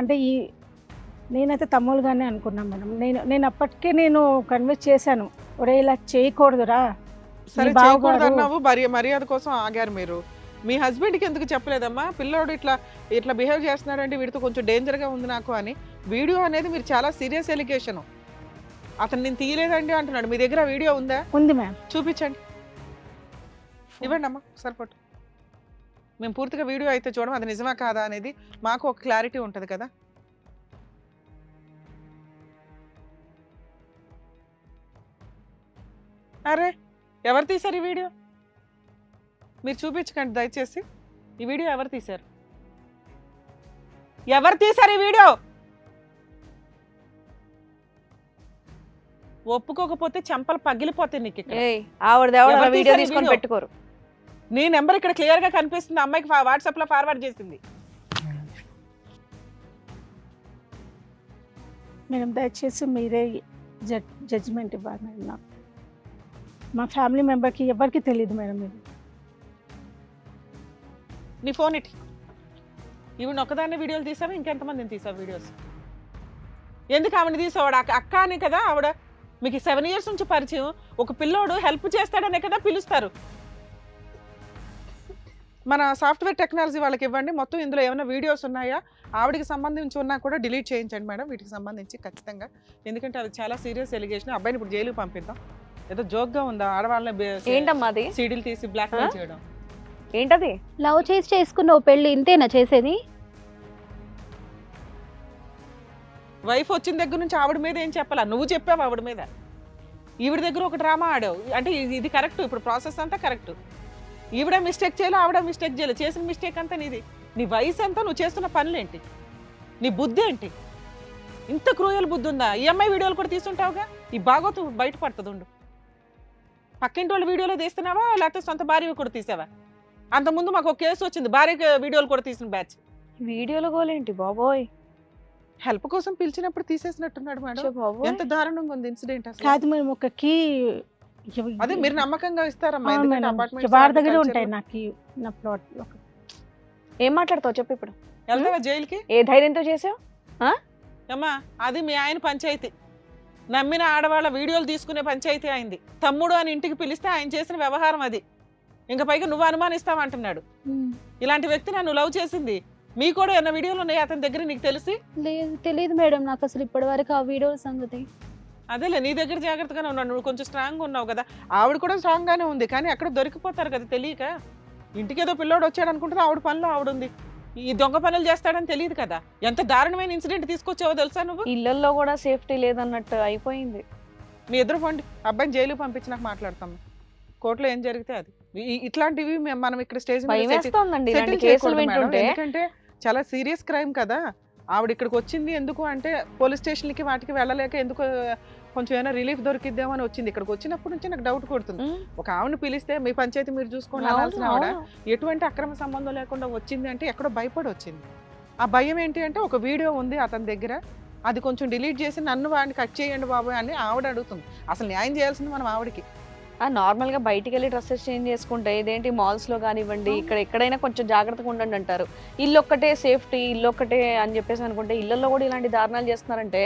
అంటే ఈ నేనైతే తమ్ములుగానే అనుకున్నాను మేడం నేను నేను అప్పటికే నేను కన్విన్స్ చేశాను ఒరే ఇలా చేయకూడదురా సరే చేయకూడదు అన్నావు మర్యాద కోసం ఆగారు మీరు మీ హస్బెండ్కి ఎందుకు చెప్పలేదమ్మా పిల్లోడు ఇట్లా ఇట్లా బిహేవ్ చేస్తున్నాడంటే వీడితో కొంచెం డేంజర్గా ఉంది నాకు అని వీడియో అనేది మీరు చాలా సీరియస్ ఎలిగేషను అతను నేను తీయలేదండి అంటున్నాడు మీ దగ్గర వీడియో ఉందా ఉంది మ్యామ్ చూపించండి ఇవ్వండి అమ్మా సరిపోటు మేము పూర్తిగా వీడియో అయితే చూడడం అది నిజమా కాదా అనేది మాకు ఒక క్లారిటీ ఉంటుంది కదా అరే ఎవరు తీశారు ఈ వీడియో మీరు చూపించకండి దయచేసి ఈ వీడియో ఎవరు తీశారు ఎవరు తీశారు ఈ వీడియో ఒప్పుకోకపోతే చెంపలు పగిలిపోతాయి నీకు ఇక్కడ ఆవిడ ఎవరు వీడియో తీసుకొని పెట్టుకోరు నీ నెంబర్ ఇక్కడ క్లియర్ గా కనిపిస్తుంది అమ్మాయికి వాట్సాప్ లో ఫార్వర్డ్ చేసింది మేడం దయచేసి మీరే జడ్జిమెంట్ ఇవ్వాలి మేడం నాకు మా ఫ్యామిలీ మెంబర్కి ఎవరికి తెలియదు మేడం ఇది నీ ఫోన్ ఇట్ ఈవిడ ఒక్కదాన్ని వీడియోలు తీసావా ఇంకెంతమందిని తీసావు వీడియోస్ ఎందుకు ఆవిడ తీసావాడు అక్క అని కదా ఆవిడ మీకు సెవెన్ ఇయర్స్ నుంచి పరిచయం ఒక పిల్లోడు హెల్ప్ చేస్తాడనే కదా పిలుస్తారు మన సాఫ్ట్వేర్ టెక్నాలజీ వాళ్ళకి ఇవ్వండి మొత్తం ఇందులో ఏమైనా వీడియోస్ ఉన్నాయా ఆవిడికి సంబంధించి ఉన్నా కూడా డిలీట్ చేయించండి మేడం వీటికి సంబంధించి ఖచ్చితంగా ఎందుకంటే అది చాలా సీరియస్ ఎలిగేషన్ అబ్బాయిని ఇప్పుడు జైలుకి పంపిద్దాం ఏదో జోక్గా ఉందా ఆడవాళ్ళని సీడీలు తీసి బ్లాక్మెయిల్ చేయడం ఏంటది లవ్ చేసి చేసుకున్నావు పెళ్లి ఇంతేనా చేసేది వైఫ్ వచ్చిన దగ్గర నుంచి ఆవిడ మీద ఏం చెప్పాలా నువ్వు చెప్పావు ఆవిడ మీద ఈవిడ దగ్గర ఒక డ్రామా ఆడావు అంటే ఇది కరెక్ట్ ఇప్పుడు ప్రాసెస్ అంతా కరెక్ట్ ఈవిడ మిస్టేక్ చేయాలి ఆవిడ మిస్టేక్ చేయాలి చేసిన మిస్టేక్ అంతా నీది నీ వయసు అంతా నువ్వు చేస్తున్న పనులేంటి నీ బుద్ధి ఏంటి ఇంత క్రూయల్ బుద్ధి ఉందా ఈ అమ్మాయి వీడియోలు కూడా తీసుకుంటావుగా ఈ బాగోతు బయటపడుతుంది ఉండు పక్కింటి వాళ్ళు వీడియోలో తీస్తున్నావా లేకపోతే సొంత భార్య కూడా తీసావా అంతకుముందు మాకు ఒక కేసు వచ్చింది భార్యకి వీడియోలు కూడా తీసిన బ్యాచ్ వీడియోలు గోలేంటి బాబోయ్ హెల్ప్ కోసం పిలిచినప్పుడు తీసేసినట్టున్నాడు మేడం ఎంత దారుణంగా ఉంది ఇన్సిడెంట్ అసలు కాదు మేము ఒక కీ అదే మీరు నమ్మకంగా ఇస్తారమ్మా ఎందుకంటే అపార్ట్మెంట్ వారి దగ్గరే ఉంటాయి నాకు నా ప్లాట్ ఏం మాట్లాడతావు చెప్పు ఇప్పుడు వెళ్తావా జైలుకి ఏ ధైర్యంతో చేసావు అమ్మా అది మీ ఆయన పంచాయతీ నమ్మిన ఆడవాళ్ళ వీడియోలు తీసుకునే పంచాయతీ అయింది తమ్ముడు అని ఇంటికి పిలిస్తే ఆయన చేసిన వ్యవహారం అది ఇంకా పైగా నువ్వు అనుమానిస్తావు అంటున్నాడు ఇలాంటి వ్యక్తి నన్ను లవ్ చేసింది మీ కూడా ఏమైనా వీడియోలు ఉన్నాయి అతని దగ్గర నీకు తెలిసి తెలియదు మేడం నాకు అసలు ఇప్పటి వరకు ఆ వీడియోల సంగతి అదేలే నీ దగ్గర జాగ్రత్తగానే ఉన్నాడు నువ్వు కొంచెం స్ట్రాంగ్గా ఉన్నావు కదా ఆవిడ కూడా స్ట్రాంగ్గానే ఉంది కానీ అక్కడ దొరికిపోతారు కదా తెలియక ఇంటికి ఏదో పిల్లోడు వచ్చాడు అనుకుంటుంది ఆవిడ పనులు ఆవిడ ఉంది ఈ దొంగ పనులు చేస్తాడని తెలియదు కదా ఎంత దారుణమైన ఇన్సిడెంట్ తీసుకొచ్చావో తెలుసా నువ్వు ఇళ్లలో కూడా సేఫ్టీ లేదన్నట్టు అయిపోయింది మీ ఇద్దరు పండి అబ్బాయిని జైలుకి పంపించి నాకు మాట్లాడతాం కోర్టులో ఏం జరిగితే అది ఇట్లాంటివి మనం ఇక్కడ స్టేజ్ ఎందుకంటే చాలా సీరియస్ క్రైమ్ కదా ఆవిడ ఇక్కడికి వచ్చింది ఎందుకు అంటే పోలీస్ స్టేషన్లకి వాటికి వెళ్ళలేక ఎందుకు కొంచెం ఏమైనా రిలీఫ్ దొరికిద్దాం అని వచ్చింది ఇక్కడికి వచ్చినప్పటి నుంచి నాకు డౌట్ కొడుతుంది ఒక ఆవిడని పిలిస్తే మీ పంచాయతీ మీరు చూసుకోండి అనాల్సిన ఆవిడ ఎటువంటి అక్రమ సంబంధం లేకుండా వచ్చింది అంటే ఎక్కడో భయపడి వచ్చింది ఆ భయం ఏంటి అంటే ఒక వీడియో ఉంది అతని దగ్గర అది కొంచెం డిలీట్ చేసి నన్ను వాడిని కట్ చేయండి బాబోయ్ అని ఆవిడ అడుగుతుంది అసలు న్యాయం చేయాల్సింది మనం ఆవిడకి నార్మల్గా బయటికి వెళ్ళి డ్రెస్సెస్ చేంజ్ చేసుకుంటే ఇదేంటి మాల్స్లో కానివ్వండి ఇక్కడ ఎక్కడైనా కొంచెం జాగ్రత్తగా ఉండండి అంటారు ఇల్లు ఒక్కటే సేఫ్టీ ఇల్లు ఒక్కటే అని చెప్పేసి అనుకుంటే ఇళ్లలో కూడా ఇలాంటి దారుణాలు చేస్తున్నారంటే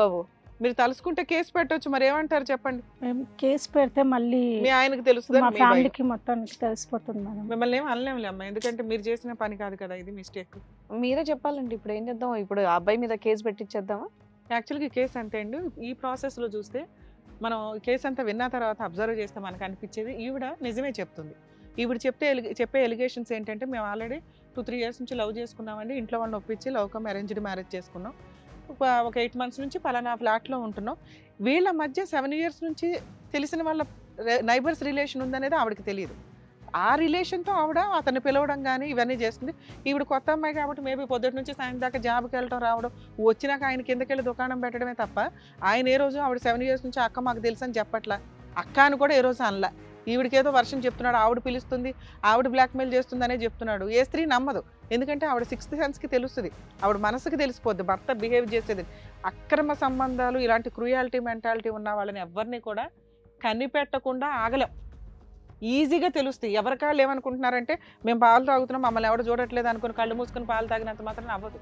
బాబు మీరు తలుసుకుంటే కేసు పెట్టొచ్చు మరి ఏమంటారు చెప్పండి మేము కేసు పెడితే మళ్ళీ మీ ఆయనకి తెలుస్తుంది మా ఫ్యామిలీకి మొత్తానికి తెలిసిపోతుంది మేడం మిమ్మల్ని ఏం అనలేములే అమ్మా ఎందుకంటే మీరు చేసిన పని కాదు కదా ఇది మిస్టేక్ మీరే చెప్పాలండి ఇప్పుడు ఏం చేద్దాం ఇప్పుడు ఆ అబ్బాయి మీద కేసు పెట్టించేద్దామా యాక్చువల్గా కేసు అంతే అండి ఈ ప్రాసెస్లో చూస్తే మనం కేసు అంతా విన్న తర్వాత అబ్జర్వ్ చేస్తే మనకు అనిపించేది ఈవిడ నిజమే చెప్తుంది ఈవిడ చెప్తే చెప్పే ఎలిగేషన్స్ ఏంటంటే మేము ఆల్రెడీ టూ త్రీ ఇయర్స్ నుంచి లవ్ చేసుకున్నామండి ఇంట్లో వాళ్ళని ఒప్పించి లవ్ కమ్ అరేంజ్డ్ మ్యారేజ్ చేసుకున్నాం ఒక ఎయిట్ మంత్స్ నుంచి పలానా ఫ్లాట్లో ఉంటున్నాం వీళ్ళ మధ్య సెవెన్ ఇయర్స్ నుంచి తెలిసిన వాళ్ళ నైబర్స్ రిలేషన్ ఉందనేది ఆవిడకి తెలియదు ఆ రిలేషన్ తో ఆవిడ అతన్ని పిలవడం గాని ఇవన్నీ చేస్తుంది. ఈవిడ కొత్త అమ్మాయి కాబట్టి మేబీ పొద్దుటి నుంచి సాయంత్రం దాకా జాబ్కి వెళ్ళటం రావడం వచ్చినాక ఆయన కిందకి వెళ్ళి దుకాణం పెట్టడమే తప్ప ఆయన ఏ రోజు ఆవిడ సెవెన్ ఇయర్స్ నుంచి అక్క మాకు తెలుసు అని చెప్పట్లా, అక్క అని కూడా ఏ రోజు అనలా. ఈవిడికేదో వర్షం చెప్తున్నాడు, ఆవిడ పిలుస్తుంది, ఆవిడ బ్లాక్మెయిల్ చేస్తుందనే చెప్తున్నాడు. ఏ స్త్రీ నమ్మదు, ఎందుకంటే ఆవిడ సిక్స్త్ సెన్స్కి తెలుస్తుంది, ఆవిడ మనసుకి తెలిసిపోద్ది భర్త బిహేవ్ చేసేది. అక్రమ సంబంధాలు ఇలాంటి క్రూయాలిటీ మెంటాలిటీ ఉన్న వాళ్ళని ఎవరిని కూడా కనిపెట్టకుండా ఆగలేం, ఈజీగా తెలుస్తుంది. ఎవరికాళ్ళు ఏమనుకుంటున్నారంటే మేము పాలు తాగుతున్నాం మమ్మల్ని ఎవరు చూడట్లేదు అనుకుని కళ్ళు మూసుకుని పాలు తాగినంత మాత్రం అవ్వదు.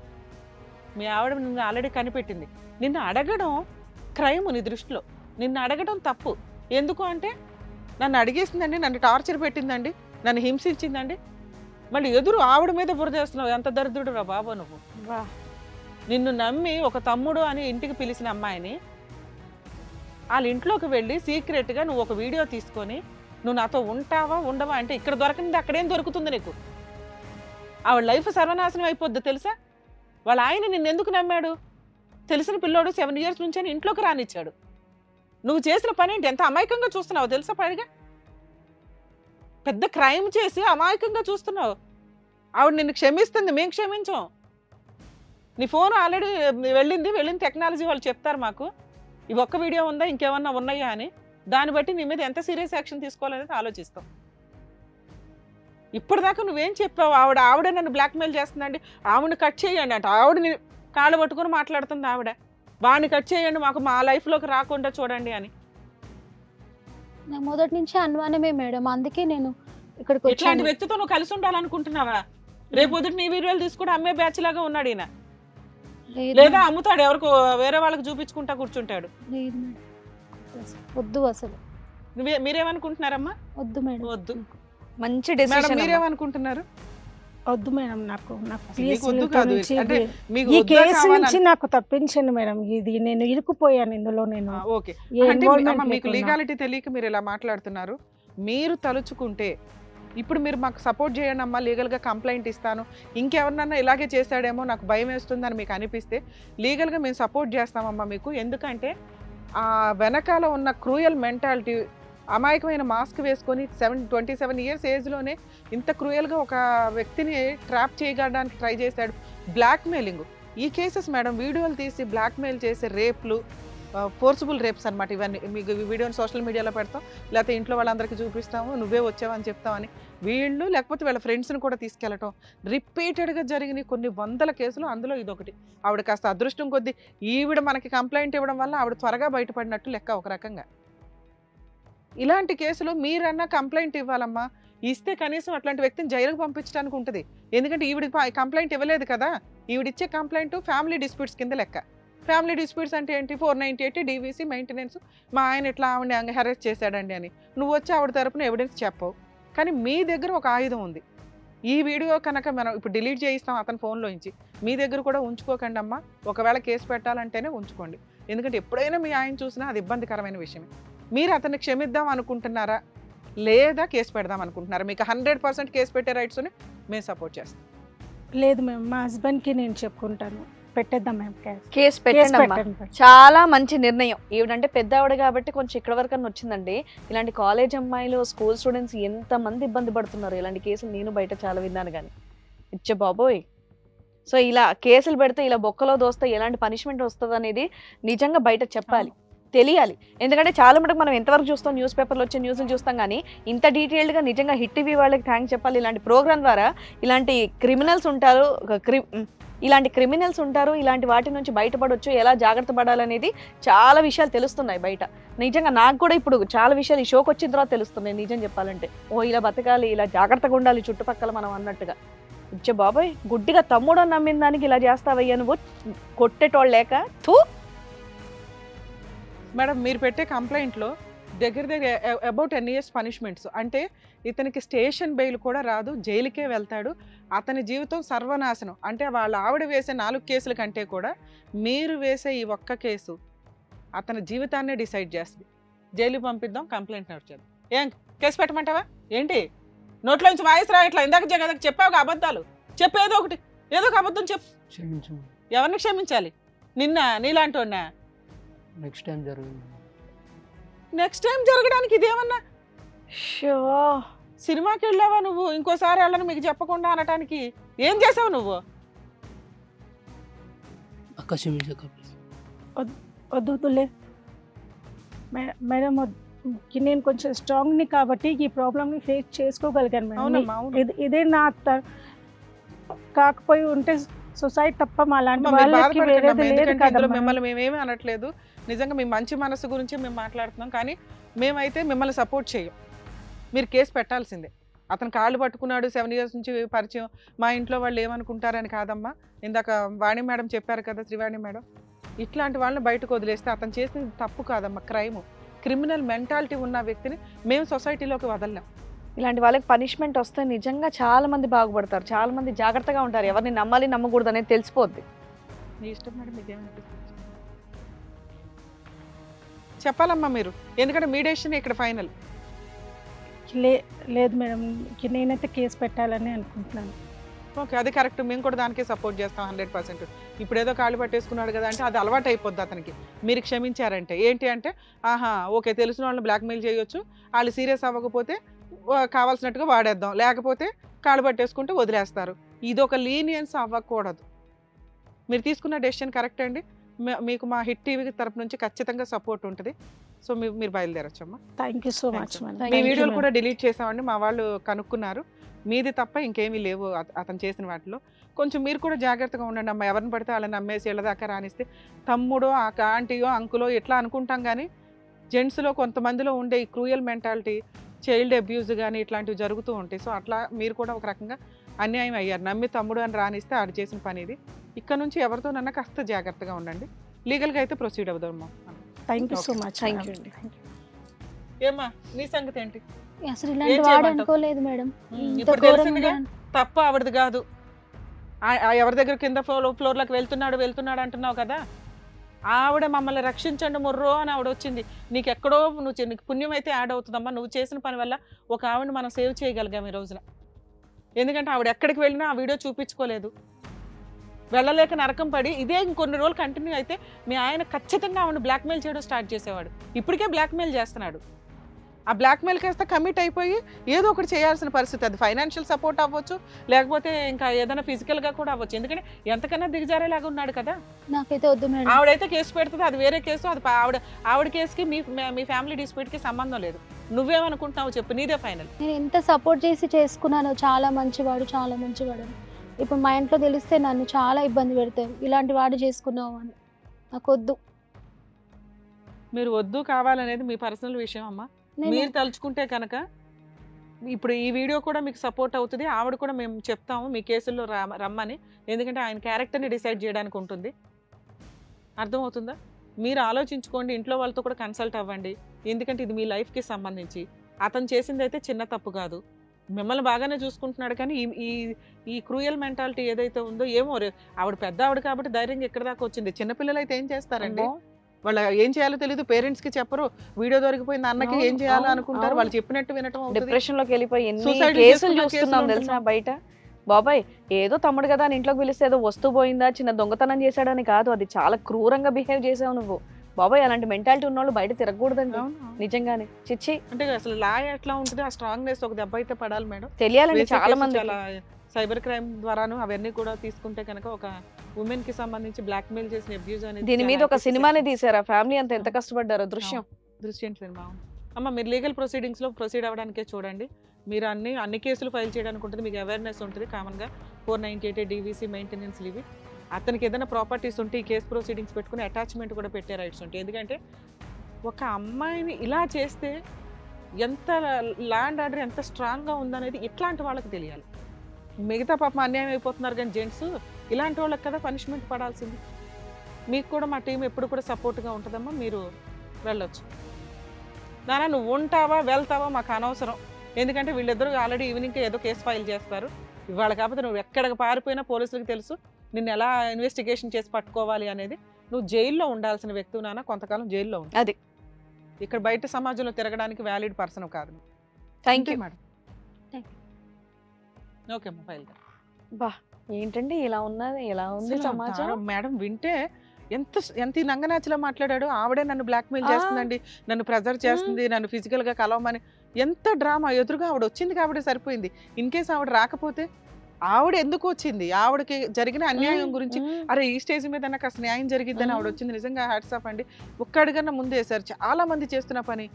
మీ ఆవిడ నిన్ను ఆల్రెడీ కనిపెట్టింది, నిన్ను అడగడం క్రైమ్ నీ దృష్టిలో, నిన్ను అడగడం తప్పు. ఎందుకు అంటే నన్ను అడిగేసిందండి, నన్ను టార్చర్ పెట్టిందండి, నన్ను హింసించిందండి, మళ్ళీ ఎదురు ఆవిడ మీద బురదేస్తున్నావు, ఎంత దరిద్రుడు రా బాబా నువ్వు. నిన్ను నమ్మి ఒక తమ్ముడు అని ఇంటికి పిలిచిన అమ్మాయిని వాళ్ళ ఇంట్లోకి వెళ్ళి సీక్రెట్గా నువ్వు ఒక వీడియో తీసుకొని నువ్వు నాతో ఉంటావా ఉండవా అంటే ఇక్కడ దొరకనిది అక్కడేం దొరుకుతుంది నీకు? ఆవిడ లైఫ్ సర్వనాశనం అయిపోద్ది తెలుసా. వాళ్ళ ఆయన నిన్ను ఎందుకు నమ్మాడు? తెలిసిన పిల్లోడు సెవెన్ ఇయర్స్ నుంచి అని ఇంట్లోకి రానిచ్చాడు. నువ్వు చేసిన పని ఏంటి? ఎంత అమాయకంగా చూస్తున్నావు తెలుసా, పైగా పెద్ద క్రైమ్ చేసి అమాయకంగా చూస్తున్నావు. ఆవిడ నిన్ను క్షమిస్తుంది, మేము క్షమించాం. నీ ఫోన్ ఆల్రెడీ వెళ్ళింది, వెళ్ళిన టెక్నాలజీ వాళ్ళు చెప్తారు మాకు. ఇవి ఒక్క వీడియో ఉందా ఇంకేమన్నా ఉన్నాయా అని దాన్ని బట్టి నీ మీద ఎంత సీరియస్ యాక్షన్ తీసుకోవాలనేది ఆలోచిస్తాం. ఇప్పటిదాకా నువ్వేం చెప్పావు? ఆవిడ ఆవిడ నన్ను బ్లాక్మెయిల్ చేస్తుందండి, ఆవిడని కట్ చేయండి అంటే ఆవిడని కాళ్ళు పట్టుకుని మాట్లాడుతుంది ఆవిడ, వాడిని కట్ చేయండి మాకు మా లైఫ్లోకి రాకుండా చూడండి అని. నాకు మొదటి నుంచి అనుమానమే మేడం, అందుకే నేను ఇక్కడికి. ఇట్లాంటి వ్యక్తితో నువ్వు కలిసి ఉండాలనుకుంటున్నావా? రేపొద్దుటి నీ వీడియోలు తీసుకుని అమ్మే బ్యాచ్ లాగా ఉన్నాడు ఈయన, లేదా అమ్ముతాడు ఎవరికి వేరే వాళ్ళకి చూపించుకుంటా కూర్చుంటాడు. వద్దు అసలు. మీరేమనుకుంటున్నారమ్మా? వద్దు మేడం వద్దు. మంచి డిసిషన్. మీరేమనుకుంటున్నారు? వద్దు మేడం నాకు ఈ కేసు నుంచి నాకు తప్పించండి మేడం, ఇది నేను ఇరుక్కుపోయాను ఇందులో. నేను మీకు లీగాలిటీ తెలియక మీరు ఇలా మాట్లాడుతున్నారు. మీరు తలుచుకుంటే ఇప్పుడు మీరు మాకు సపోర్ట్ చేయండి అమ్మా, లీగల్గా కంప్లైంట్ ఇస్తాను, ఇంకెవరినన్నా ఇలాగే చేశాడేమో నాకు భయం వేస్తుందని మీకు అనిపిస్తే లీగల్గా మేము సపోర్ట్ చేస్తామమ్మా మీకు. ఎందుకంటే ఆ వెనకాల ఉన్న క్రూయల్ మెంటాలిటీ, అమాయకమైన మాస్క్ వేసుకొని సెవెన్ ట్వంటీ సెవెన్ ఇయర్స్ ఏజ్లోనే ఇంత క్రూయల్గా ఒక వ్యక్తిని ట్రాప్ చేయడానికి ట్రై చేశాడు. బ్లాక్మెయిలింగ్ ఈ కేసెస్ మేడం, వీడియోలు తీసి బ్లాక్మెయిల్ చేసే రేపులు, ఫోర్సిబుల్ రేప్స్ అనమాట ఇవన్నీ. మీకు వీడియోని సోషల్ మీడియాలో పెడతాం, లేకపోతే ఇంట్లో వాళ్ళందరికీ చూపిస్తాము నువ్వే వచ్చావని చెప్తామని వీళ్ళు, లేకపోతే వీళ్ళ ఫ్రెండ్స్ని కూడా తీసుకెళ్ళటం రిపీటెడ్గా జరిగిన కొన్ని వందల కేసులు. అందులో ఇదొకటి. ఆవిడ కాస్త అదృష్టం కొద్దీ ఈవిడ మనకి కంప్లైంట్ ఇవ్వడం వల్ల ఆవిడ త్వరగా బయటపడినట్టు లెక్క ఒక రకంగా. ఇలాంటి కేసులో మీరన్నా కంప్లైంట్ ఇవ్వాలమ్మా, ఇస్తే కనీసం అట్లాంటి వ్యక్తిని జైలుకు పంపించడానికి ఉంటుంది. ఎందుకంటే ఈవిడ కంప్లైంట్ ఇవ్వలేదు కదా, ఈవిడిచ్చే కంప్లైంట్ ఫ్యామిలీ డిస్ప్యూట్స్ కింద లెక్క. ఫ్యామిలీ డిస్ప్యూట్స్ అంటే ఏంటి? Four ninety eight DVC maintenance, మా ఆయన ఇట్లా ఆవిడ హెరాస్ చేశాడండి అని నువ్వు వచ్చి ఆవిడ తరపున ఎవిడెన్స్ చెప్పవు. కానీ మీ దగ్గర ఒక ఆయుధం ఉంది. ఈ వీడియో కనుక మనం ఇప్పుడు డిలీట్ చేయిస్తాం అతని ఫోన్లో నుంచి, మీ దగ్గర కూడా ఉంచుకోకండి అమ్మా. ఒకవేళ కేసు పెట్టాలంటేనే ఉంచుకోండి, ఎందుకంటే ఎప్పుడైనా మీ ఆయన చూసినా అది ఇబ్బందికరమైన విషయమే. మీరు అతన్ని క్షమిద్దాం అనుకుంటున్నారా లేదా కేసు పెడదాం అనుకుంటున్నారా? మీకు హండ్రెడ్ పర్సెంట్ కేసు పెట్టే రైట్స్ని మేము సపోర్ట్ చేస్తాం. లేదు మేము మా హస్బెండ్కి నేను చెప్పుకుంటాను, పెట్టేద్దాం మేము కేసు పెట్టండి. చాలా మంచి నిర్ణయం. ఏమిటంటే పెద్ద ఆవిడ కాబట్టి కొంచెం ఇక్కడ వరకు అని వచ్చిందండి. ఇలాంటి కాలేజ్ అమ్మాయిలు, స్కూల్ స్టూడెంట్స్ ఎంతమంది ఇబ్బంది పడుతున్నారు. ఇలాంటి కేసులు నేను బయట చాలా విన్నాను, కానీ ఇచ్చే బాబోయ్. సో ఇలా కేసులు పెడితే ఇలా బొక్కలో దోస్తే ఎలాంటి పనిష్మెంట్ వస్తుంది అనేది నిజంగా బయట చెప్పాలి, తెలియాలి. ఎందుకంటే చాలా మటుకు మనం ఎంతవరకు చూస్తాం, న్యూస్ పేపర్లో వచ్చే న్యూస్ని చూస్తాం, కానీ ఇంత డీటెయిల్డ్గా నిజంగా హిట్ టీవీ వాళ్ళకి థ్యాంక్స్ చెప్పాలి. ఇలాంటి ప్రోగ్రామ్ ద్వారా ఇలాంటి క్రిమినల్స్ ఉంటారు, క్రి ఇలాంటి క్రిమినల్స్ ఉంటారు ఇలాంటి వాటి నుంచి బయటపడవచ్చు, ఎలా జాగ్రత్త పడాలనేది చాలా విషయాలు తెలుస్తున్నాయి బయట. నిజంగా నాకు కూడా ఇప్పుడు చాలా విషయాలు ఈ షోకి వచ్చిన తర్వాత తెలుస్తున్నాయి నిజం చెప్పాలంటే. ఓ ఇలా బతకాలి, ఇలా జాగ్రత్తగా ఉండాలి చుట్టుపక్కల మనం అన్నట్టుగా. ఇచ్చే బాబాయ్, గుడ్డిగా తమ్ముడు నమ్మిన దానికి ఇలా చేస్తావయ్యా నువ్వు, కొట్టేటోళ్ళు లేక తూ. మేడం మీరు పెట్టే కంప్లైంట్లో దగ్గర దగ్గర అబౌట్ టెన్ ఇయర్స్ పనిష్మెంట్స్, అంటే ఇతనికి స్టేషన్ బెయిల్ కూడా రాదు, జైలుకే వెళ్తాడు. అతని జీవితం సర్వనాశనం. అంటే వాళ్ళ ఆవిడ వేసే నాలుగు కేసుల కంటే కూడా మీరు వేసే ఈ ఒక్క కేసు అతని జీవితాన్నే డిసైడ్ చేస్తుంది. జైలు పంపిద్దాం, కంప్లైంట్ నోట్ చేద్దాం. ఏం కేసు పెట్టమంటావా ఏంటి? నోట్లో నుంచి వాయిస్ రా ఇట్లా. ఇందాక జగదకి చెప్పావు అబద్ధాలు, చెప్పేదో ఒకటి ఏదో ఒక అబద్ధం చెప్పు. క్షమించు. ఎవరిని క్షమించాలి? నిన్న నీలాంటి ఉన్నా నెక్స్ట్ టైం జరగడానికి ఇదేమన్నా సినిమాకి వెళ్ళావా నువ్వు ఇంకోసారి అలా నాకు చెప్పకుండా అనడానికి ఏం చేసావు నువ్వు ఆకాశం మీద కప్స్ అదొదలే మేడం कि నేను కొంచెం స్ట్రాంగ్ ని కాబట్టి ఈ ప్రాబ్లమ్ ని ఫేస్ చేసుకోగలగాను మేడం ఇది ఇదే నా అత్త కాకపోయి ఉంటే సొసైటీ తప్ప మా లాంటి వాళ్ళకి వేరేది లేదు కదా మిమ్మల్ని మేము ఏమీ అనట్లేదు నిజంగా మీ మంచి మనసు గురించి మేము మాట్లాడుతున్నాం కానీ మేమైతే మిమ్మల్ని సపోర్ట్ చేయం మీరు కేసు పెట్టాల్సిందే అతను కాళ్ళు పట్టుకున్నాడు సెవెన్ ఇయర్స్ నుంచి పరిచయం మా ఇంట్లో వాళ్ళు ఏమనుకుంటారని కాదమ్మా ఇందాక వాణి మేడం చెప్పారు కదా శ్రీవాణి మేడం ఇట్లాంటి వాళ్ళని బయటకు వదిలేస్తే అతను చేసింది తప్పు కాదమ్మా క్రైమ్ క్రిమినల్ మెంటాలిటీ ఉన్న వ్యక్తిని మేము సొసైటీలోకి వదలలేం ఇలాంటి వాళ్ళకి పనిష్మెంట్ వస్తే నిజంగా చాలా మంది బాగుపడతారు చాలా మంది జాగృతగా ఉంటారు ఎవరిని నమ్మాలి నమ్మకూడదు అనేది తెలిసిపోద్ది నీ ఇష్టం మేడం ఇదేమనిపిస్తుంది చెప్పాలమ్మా మీరు ఎందుకంటే మీ డెసిషన్ ఇక్కడ ఫైనల్ లేదు మేడం నేనైతే కేసు పెట్టాలని అనుకుంటున్నాను ఓకే అది కరెక్ట్ మేము కూడా దానికే సపోర్ట్ చేస్తాం హండ్రెడ్ పర్సెంట్ ఇప్పుడు ఏదో కాళ్ళు పట్టేసుకున్నాడు కదా అంటే అది అలవాటు అయిపోద్ది అతనికి మీరు క్షమించారంటే ఏంటి అంటే ఆహా ఓకే తెలిసిన వాళ్ళని బ్లాక్మెయిల్ చేయొచ్చు వాళ్ళు సీరియస్ అవ్వకపోతే కావాల్సినట్టుగా వాడేద్దాం లేకపోతే కాళ్ళు పట్టేసుకుంటే వదిలేస్తారు ఇది ఒక లీనియన్స్ అవ్వకూడదు మీరు తీసుకున్న డెసిషన్ కరెక్ట్ అండి మీకు మా హిట్ టీవీ తరపు నుంచి ఖచ్చితంగా సపోర్ట్ ఉంటుంది సో మీరు బయలుదేరొచ్చమ్మా థ్యాంక్ యూ సో మచ్ మీ వీడియోలు కూడా డిలీట్ చేసామండి మా వాళ్ళు కనుక్కున్నారు మీది తప్ప ఇంకేమీ లేవు అతను చేసిన వాటిలో కొంచెం మీరు కూడా జాగ్రత్తగా ఉండండి అమ్మ ఎవరిని పడితే వాళ్ళని నమ్మేసి వెళ్ళదాకా రానిస్తే తమ్ముడో ఆంటీయో అంకులో ఎట్లా అనుకుంటాం కానీ జెంట్స్లో కొంతమందిలో ఉండే ఈ క్రూయల్ మెంటాలిటీ చైల్డ్ అబ్యూస్ కానీ ఇట్లాంటివి జరుగుతూ ఉంటాయి సో అట్లా మీరు కూడా ఒక రకంగా అన్యాయం అయ్యారు నమ్మి తమ్ముడు అని రానిస్తే ఆడు చేసిన పని ఇది ఇక్కడ నుంచి ఎవరితోనన్నా కాస్త జాగ్రత్తగా ఉండండి లీగల్గా అయితే ప్రొసీడ్ అవుదామా thank you so much thank you అండి ఏమ్మా నీ సంగతి ఏంటి అసలు ఇలాంటి వాడు అనుకోలేదు మేడం ఇప్పుడు తెలిసిందిగా తప్పు ఆవిడది కాదు ఎవరి దగ్గర కింద ఫ్లోర్ ఫ్లోర్లోకి వెళ్తున్నాడు వెళ్తున్నాడు అంటున్నావు కదా ఆవిడ మమ్మల్ని రక్షించండి మొర్రో అని ఆవిడ వచ్చింది నీకు ఎక్కడో నువ్వు నీకు పుణ్యం అయితే యాడ్ అవుతుందమ్మా నువ్వు చేసిన పని వల్ల ఒక ఆవిడని మనం సేవ్ చేయగలిగాం ఈ రోజున ఎందుకంటే ఆవిడ ఎక్కడికి వెళ్ళినా ఆ వీడియో చూపించుకోలేదు వెళ్ళలేక నరకం పడి ఇదే ఇంకొన్ని రోజులు కంటిన్యూ అయితే మీ ఆయన ఖచ్చితంగా ఆవిడ బ్లాక్మెయిల్ చేయడం స్టార్ట్ చేసేవాడు ఇప్పటికే బ్లాక్మెయిల్ చేస్తున్నాడు ఆ బ్లాక్మెయిల్ కాస్త కమిట్ అయిపోయి ఏదో ఒకటి చేయాల్సిన పరిస్థితి అది ఫైనాన్షియల్ సపోర్ట్ అవ్వచ్చు లేకపోతే ఇంకా ఏదైనా ఫిజికల్గా కూడా అవ్వచ్చు ఎందుకంటే ఎంతకన్నా దిగజారేలాగా ఉన్నాడు కదా నాకైతే వద్దు మేడం ఆవిడైతే కేసు పెడుతుంది అది వేరే కేసు అది ఆవిడ ఆవిడ కేసుకి మీ మీ ఫ్యామిలీ డిస్ప్యూట్కి సంబంధం లేదు నువ్వేమనుకుంటున్నావు చెప్పు నీదే ఫైనల్ నేను ఎంత సపోర్ట్ చేసి చేసుకున్నాను చాలా మంచివాడు చాలా మంచివాడు ఇప్పుడు మా ఇంట్లో తెలిస్తే నన్ను చాలా ఇబ్బంది పెడతారు ఇలాంటి వాడు చేసుకున్నావు అని నాకు వద్దు మీరు వద్దు కావాలనేది మీ పర్సనల్ విషయం అమ్మా మీరు తలుచుకుంటే కనుక ఇప్పుడు ఈ వీడియో కూడా మీకు సపోర్ట్ అవుతుంది ఆవిడ కూడా మేము చెప్తాము మీ కేసుల్లో రమ్మని ఎందుకంటే ఆయన క్యారెక్టర్ని డిసైడ్ చేయడానికి ఉంటుంది అర్థమవుతుందా మీరు ఆలోచించుకోండి ఇంట్లో వాళ్ళతో కూడా కన్సల్ట్ అవ్వండి ఎందుకంటే ఇది మీ లైఫ్కి సంబంధించి అతను చేసింది అయితే చిన్న తప్పు కాదు మిమ్మల్ని బాగానే చూసుకుంటున్నాడు కానీ ఈ ఈ క్రూయల్ మెంటాలిటీ ఏదైతే ఉందో ఏమో ఆవిడ పెద్ద ఆవిడ కాబట్టి ధైర్యం ఎక్కడ దాకా వచ్చింది చిన్నపిల్లలు అయితే ఏం చేస్తారండి వాళ్ళు ఏం చేయాలో తెలియదు పేరెంట్స్కి చెప్పరు వీడియో దొరికిపోయింది అన్నకి ఏం చేయాలో అనుకుంటారు వాళ్ళు చెప్పినట్టు వినటం డిప్రెషన్లోకి వెళ్ళిపోయి బయట బాబాయ్ ఏదో తమ్ముడు కదా అని ఇంట్లోకి పిలిస్తే ఏదో వస్తువు పోయిందా చిన్న దొంగతనం చేశాడని కాదు అది చాలా క్రూరంగా బిహేవ్ చేసావు నువ్వు బాబాయ్ అలాంటి మెంటాలిటీ ఉన్న వాళ్ళు బయట తిరగకూడదండి నిజంగానే చిచ్చి అంటే అసలు లా ఎట్లా ఉంటుంది ఆ స్ట్రాంగ్నెస్ ఒక దెబ్బ అయితే పడాలి మేడం తెలియాలండి చాలా మంది సైబర్ క్రైమ్ ద్వారాను అవన్నీ కూడా తీసుకుంటే కనుక ఒక ఉమెన్ కి సంబంధించి బ్లాక్మెయిల్ చేసిన అబ్యూజ్ అనేది దీని మీద ఒక సినిమానే తీసారు ఆ ఫ్యామిలీ అంత ఎంత కష్టపడ్డారో దృశ్యం దృశ్యం సినిమా అమ్మ మీరు లీగల్ ప్రొసీడింగ్స్ లో ప్రొసీడ్ అవ్వడానికే చూడండి మీరు అన్ని అన్ని కేసులు ఫైల్ చేయడానికి ఉంటుంది మీకు అవేర్నెస్ ఉంటుంది కామన్ గా four ninety eight DVC maintenance leave అతనికి ఏదైనా ప్రాపర్టీస్ ఉంటే ఈ కేసు ప్రొసీడింగ్స్ పెట్టుకుని అటాచ్మెంట్ కూడా పెట్టే రైట్స్ ఉంటాయి ఎందుకంటే ఒక అమ్మాయిని ఇలా చేస్తే ఎంత ల్యాండ్ ఆర్డర్ ఎంత స్ట్రాంగ్గా ఉందనేది ఇట్లాంటి వాళ్ళకి తెలియాలి మిగతా పాపం అన్యాయం అయిపోతున్నారు కానీ జెంట్స్ ఇలాంటి వాళ్ళకి కదా పనిష్మెంట్ పడాల్సింది మీకు కూడా మా టీం ఎప్పుడు కూడా సపోర్ట్గా ఉంటుందమ్మా మీరు వెళ్ళొచ్చు నానా నువ్వు ఉంటావా వెళ్తావా మాకు అనవసరం ఎందుకంటే వీళ్ళిద్దరూ ఆల్రెడీ ఈవినింగ్కి ఏదో కేసు ఫైల్ చేస్తారు ఇవాళ కాకపోతే నువ్వు ఎక్కడికి పారిపోయినా పోలీసులకు తెలుసు నిన్ను ఎలా ఇన్వెస్టిగేషన్ చేసి పట్టుకోవాలి అనేది నువ్వు జైల్లో ఉండాల్సిన వ్యక్తి నాన్న కొంతకాలం జైల్లో ఉంటా అది ఇక్కడ బయట సమాజంలో తిరగడానికి వ్యాలిడ్ పర్సన్ కాదు థ్యాంక్ యూ మేడం ఓకే అమ్మ బయలుదేరా బా ఏంటండి ఇలా ఉన్నది ఇలా ఉంది సమాచారం మేడం వింటే ఎంత ఎంత నంగనాచిలా మాట్లాడాడు ఆవిడే నన్ను బ్లాక్మెయిల్ చేస్తుందండి నన్ను ప్రెజర్ చేస్తుంది నన్ను ఫిజికల్గా కలవమని ఎంత డ్రామా. ఎదురుగా ఆవిడ వచ్చింది కాబట్టి సరిపోయింది, ఇన్ కేస్ ఆవిడ రాకపోతే ఆవిడ ఎందుకు వచ్చింది, ఆవిడకి జరిగిన అన్యాయం గురించి, అరే ఈ స్టేజ్ మీద నాకు అసలు న్యాయం జరిగిద్దని ఆవిడ వచ్చింది. నిజంగా హ్యాట్స్ ఆఫ్ అండి, ఒక్క అడుగన్నా ముందే వేశారు. చాలా మంది చేస్తున్న పని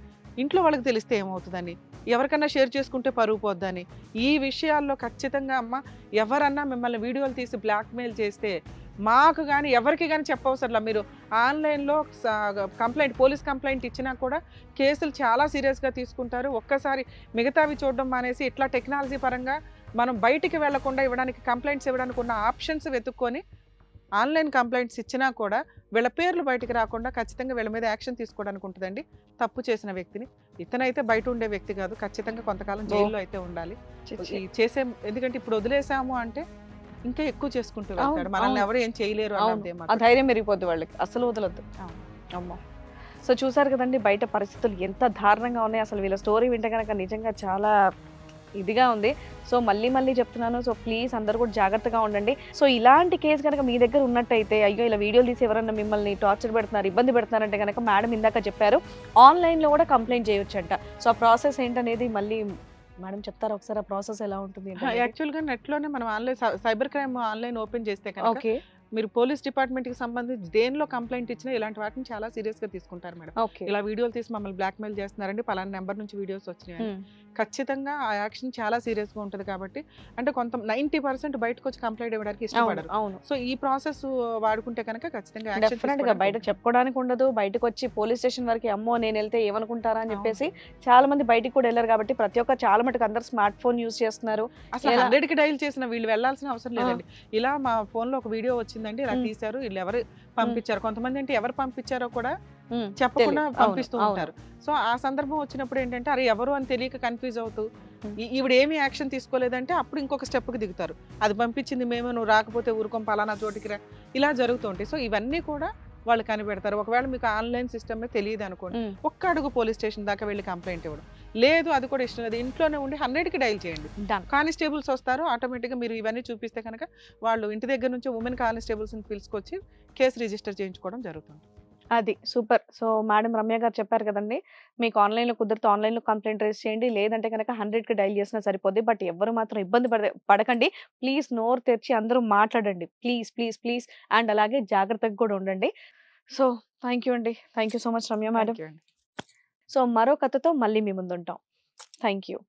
ఇంట్లో వాళ్ళకి తెలిస్తే ఏమవుతుందని, ఎవరికన్నా షేర్ చేసుకుంటే పరువు పోద్దని. ఈ విషయాల్లో ఖచ్చితంగా అమ్మ ఎవరన్నా మిమ్మల్ని వీడియోలు తీసి బ్లాక్మెయిల్ చేస్తే మాకు కానీ ఎవరికి కానీ చెప్పవసరలా. మీరు ఆన్లైన్లో కంప్లైంట్, పోలీస్ కంప్లైంట్ ఇచ్చినా కూడా కేసులు చాలా సీరియస్గా తీసుకుంటారు. ఒక్కసారి మిగతావి చూడడం మానేసి ఇట్లా టెక్నాలజీ పరంగా మనం బయటికి వెళ్లకుండా ఇవ్వడానికి, కంప్లైంట్స్ ఇవ్వడానికి ఉన్న ఆప్షన్స్ వెతుక్కొని ఆన్లైన్ కంప్లైంట్స్ ఇచ్చినా కూడా వీళ్ళ పేర్లు బయటికి రాకుండా ఖచ్చితంగా వీళ్ళ మీద యాక్షన్ తీసుకోవడానికి ఉంటుందండి. తప్పు చేసిన వ్యక్తిని, ఇతనైతే బయట ఉండే వ్యక్తి కాదు, ఖచ్చితంగా కొంతకాలం జైల్లో అయితే ఉండాలి చేసే. ఎందుకంటే ఇప్పుడు వదిలేసాము అంటే ఇంకా ఎక్కువ చేసుకుంటూ వెళ్తాడు, మనల్ని ఎవరు ఏం చేయలేరు అన్నదే మాట. ఆ ధైర్యం పెరిగిపోద్ది వాళ్ళకి, అసలు వదలొద్దు. అమ్మ సో చూసారు కదండి బయట పరిస్థితులు ఎంత దారుణంగా ఉన్నాయి. అసలు వీళ్ళ స్టోరీ వింటే కనుక నిజంగా చాలా ఇదిగా ఉంది. సో మళ్ళీ మళ్ళీ చెప్తున్నాను, సో ప్లీజ్ అందరు కూడా జాగ్రత్తగా ఉండండి. సో ఇలాంటి కేసు కనుక మీ దగ్గర ఉన్నట్టయితే, అయ్యో ఇలా వీడియోలు తీసి ఎవరన్నా మిమ్మల్ని టార్చర్ పెడుతున్నారు, ఇబ్బంది పెడుతున్నారంటే కనుక మేడం ఇందాక చెప్పారు ఆన్లైన్లో కూడా కంప్లైంట్ చేయొచ్చంట. సో ఆ ప్రాసెస్ ఏంటనేది మళ్ళీ మేడం చెప్తారా ఒకసారి, ఆ ప్రాసెస్ ఎలా ఉంటుంది? యాక్చువల్గా నెట్లోనే మనం online cyber crime online open చేస్తే ఓకే, మీరు పోలీస్ డిపార్ట్మెంట్కి సంబంధించి దేనిలో కంప్లైంట్ ఇచ్చినా ఇలాంటి వాటిని చాలా సీరియస్గా తీసుకుంటారు మేడం. ఇలా వీడియోలు తీసి మమ్మల్ని బ్లాక్మెయిల్ చేస్తున్నారండి, పలానా నెంబర్ నుంచి వీడియోస్ వచ్చినాయి, ఖచ్చితంగా ఆ యాక్షన్ చాలా సీరియస్గా ఉంటుంది. కాబట్టి అంటే కొంత నైంటీ పర్సెంట్ బయటకు వచ్చి కంప్లైంట్ ఇవ్వడానికి ఇష్టపడరు. సో ఈ ప్రాసెస్ వాడుకుంటే కనుక ఖచ్చితంగా డెఫినెట్ గా బయట చెప్పుకోవడానికి ఉండదు. బయటకు వచ్చి పోలీస్ స్టేషన్ వరకు అమ్మో నేను వెళ్తే ఏమనుకుంటారా అని చెప్పేసి చాలా మంది బయటకు కూడా వెళ్ళారు. కాబట్టి ప్రతి ఒక్క చాలా మటుకు అందరు స్మార్ట్ ఫోన్ యూజ్ చేస్తున్నారు. అసలు హండ్రెడ్ కి డైల్ చేసిన వీళ్ళు వెళ్లాల్సిన అవసరం లేదండి. ఇలా మా ఫోన్ లో ఒక వీడియో వచ్చిందండి, ఇలా తీశారు, వీళ్ళు ఎవరు పంపించారు, కొంతమంది అంటే ఎవరు పంపించారో కూడా చెప్పకుండా పంపిస్తూ ఉంటారు. సో ఆ సందర్భం వచ్చినప్పుడు ఏంటంటే అరే ఎవరు అని తెలియక కన్ఫ్యూజ్ అవుతూ ఈవిడ ఏమి యాక్షన్ తీసుకోలేదంటే అప్పుడు ఇంకొక స్టెప్కి దిగుతారు, అది పంపించింది మేము, నువ్వు రాకపోతే ఊరుకోం, పలానా చోటికి రా, ఇలా జరుగుతూ ఉంటాయి. సో ఇవన్నీ కూడా వాళ్ళు కనిపెడతారు. ఒకవేళ మీకు ఆన్లైన్ సిస్టమే తెలియదు అనుకోండి, ఒక్క అడుగు పోలీస్ స్టేషన్ దాకా వెళ్ళి కంప్లైంట్ ఇవ్వడం లేదు, అది కూడా ఇష్టం లేదు, ఇంట్లోనే ఉండి హండ్రెడ్కి డైల్ చేయండి. కానిస్టేబుల్స్ వస్తారు ఆటోమేటిక్గా. మీరు ఇవన్నీ చూపిస్తే కనుక వాళ్ళు ఇంటి దగ్గర నుంచి ఉమెన్ కానిస్టేబుల్స్ని పిలుచుకొచ్చి కేసు రిజిస్టర్ చేయించుకోవడం జరుగుతుంది. అది సూపర్. సో మేడం రమ్య గారు చెప్పారు కదండి, మీకు ఆన్లైన్లో కుదిరితే ఆన్లైన్లో కంప్లైంట్ రేస్ చేయండి, లేదంటే కనుక హండ్రెడ్కి డైల్ చేసినా సరిపోద్ది. బట్ ఎవరు మాత్రం ఇబ్బంది పడకండి, ప్లీజ్ నోరు తెరిచి అందరూ మాట్లాడండి, ప్లీజ్ ప్లీజ్ ప్లీజ్ అండ్ అలాగే జాగ్రత్తగా కూడా ఉండండి. సో థ్యాంక్ యూ అండి, thank you so much Ramya madam. So మరో కథతో మళ్ళీ మీ ముందుంటాం. Thank you.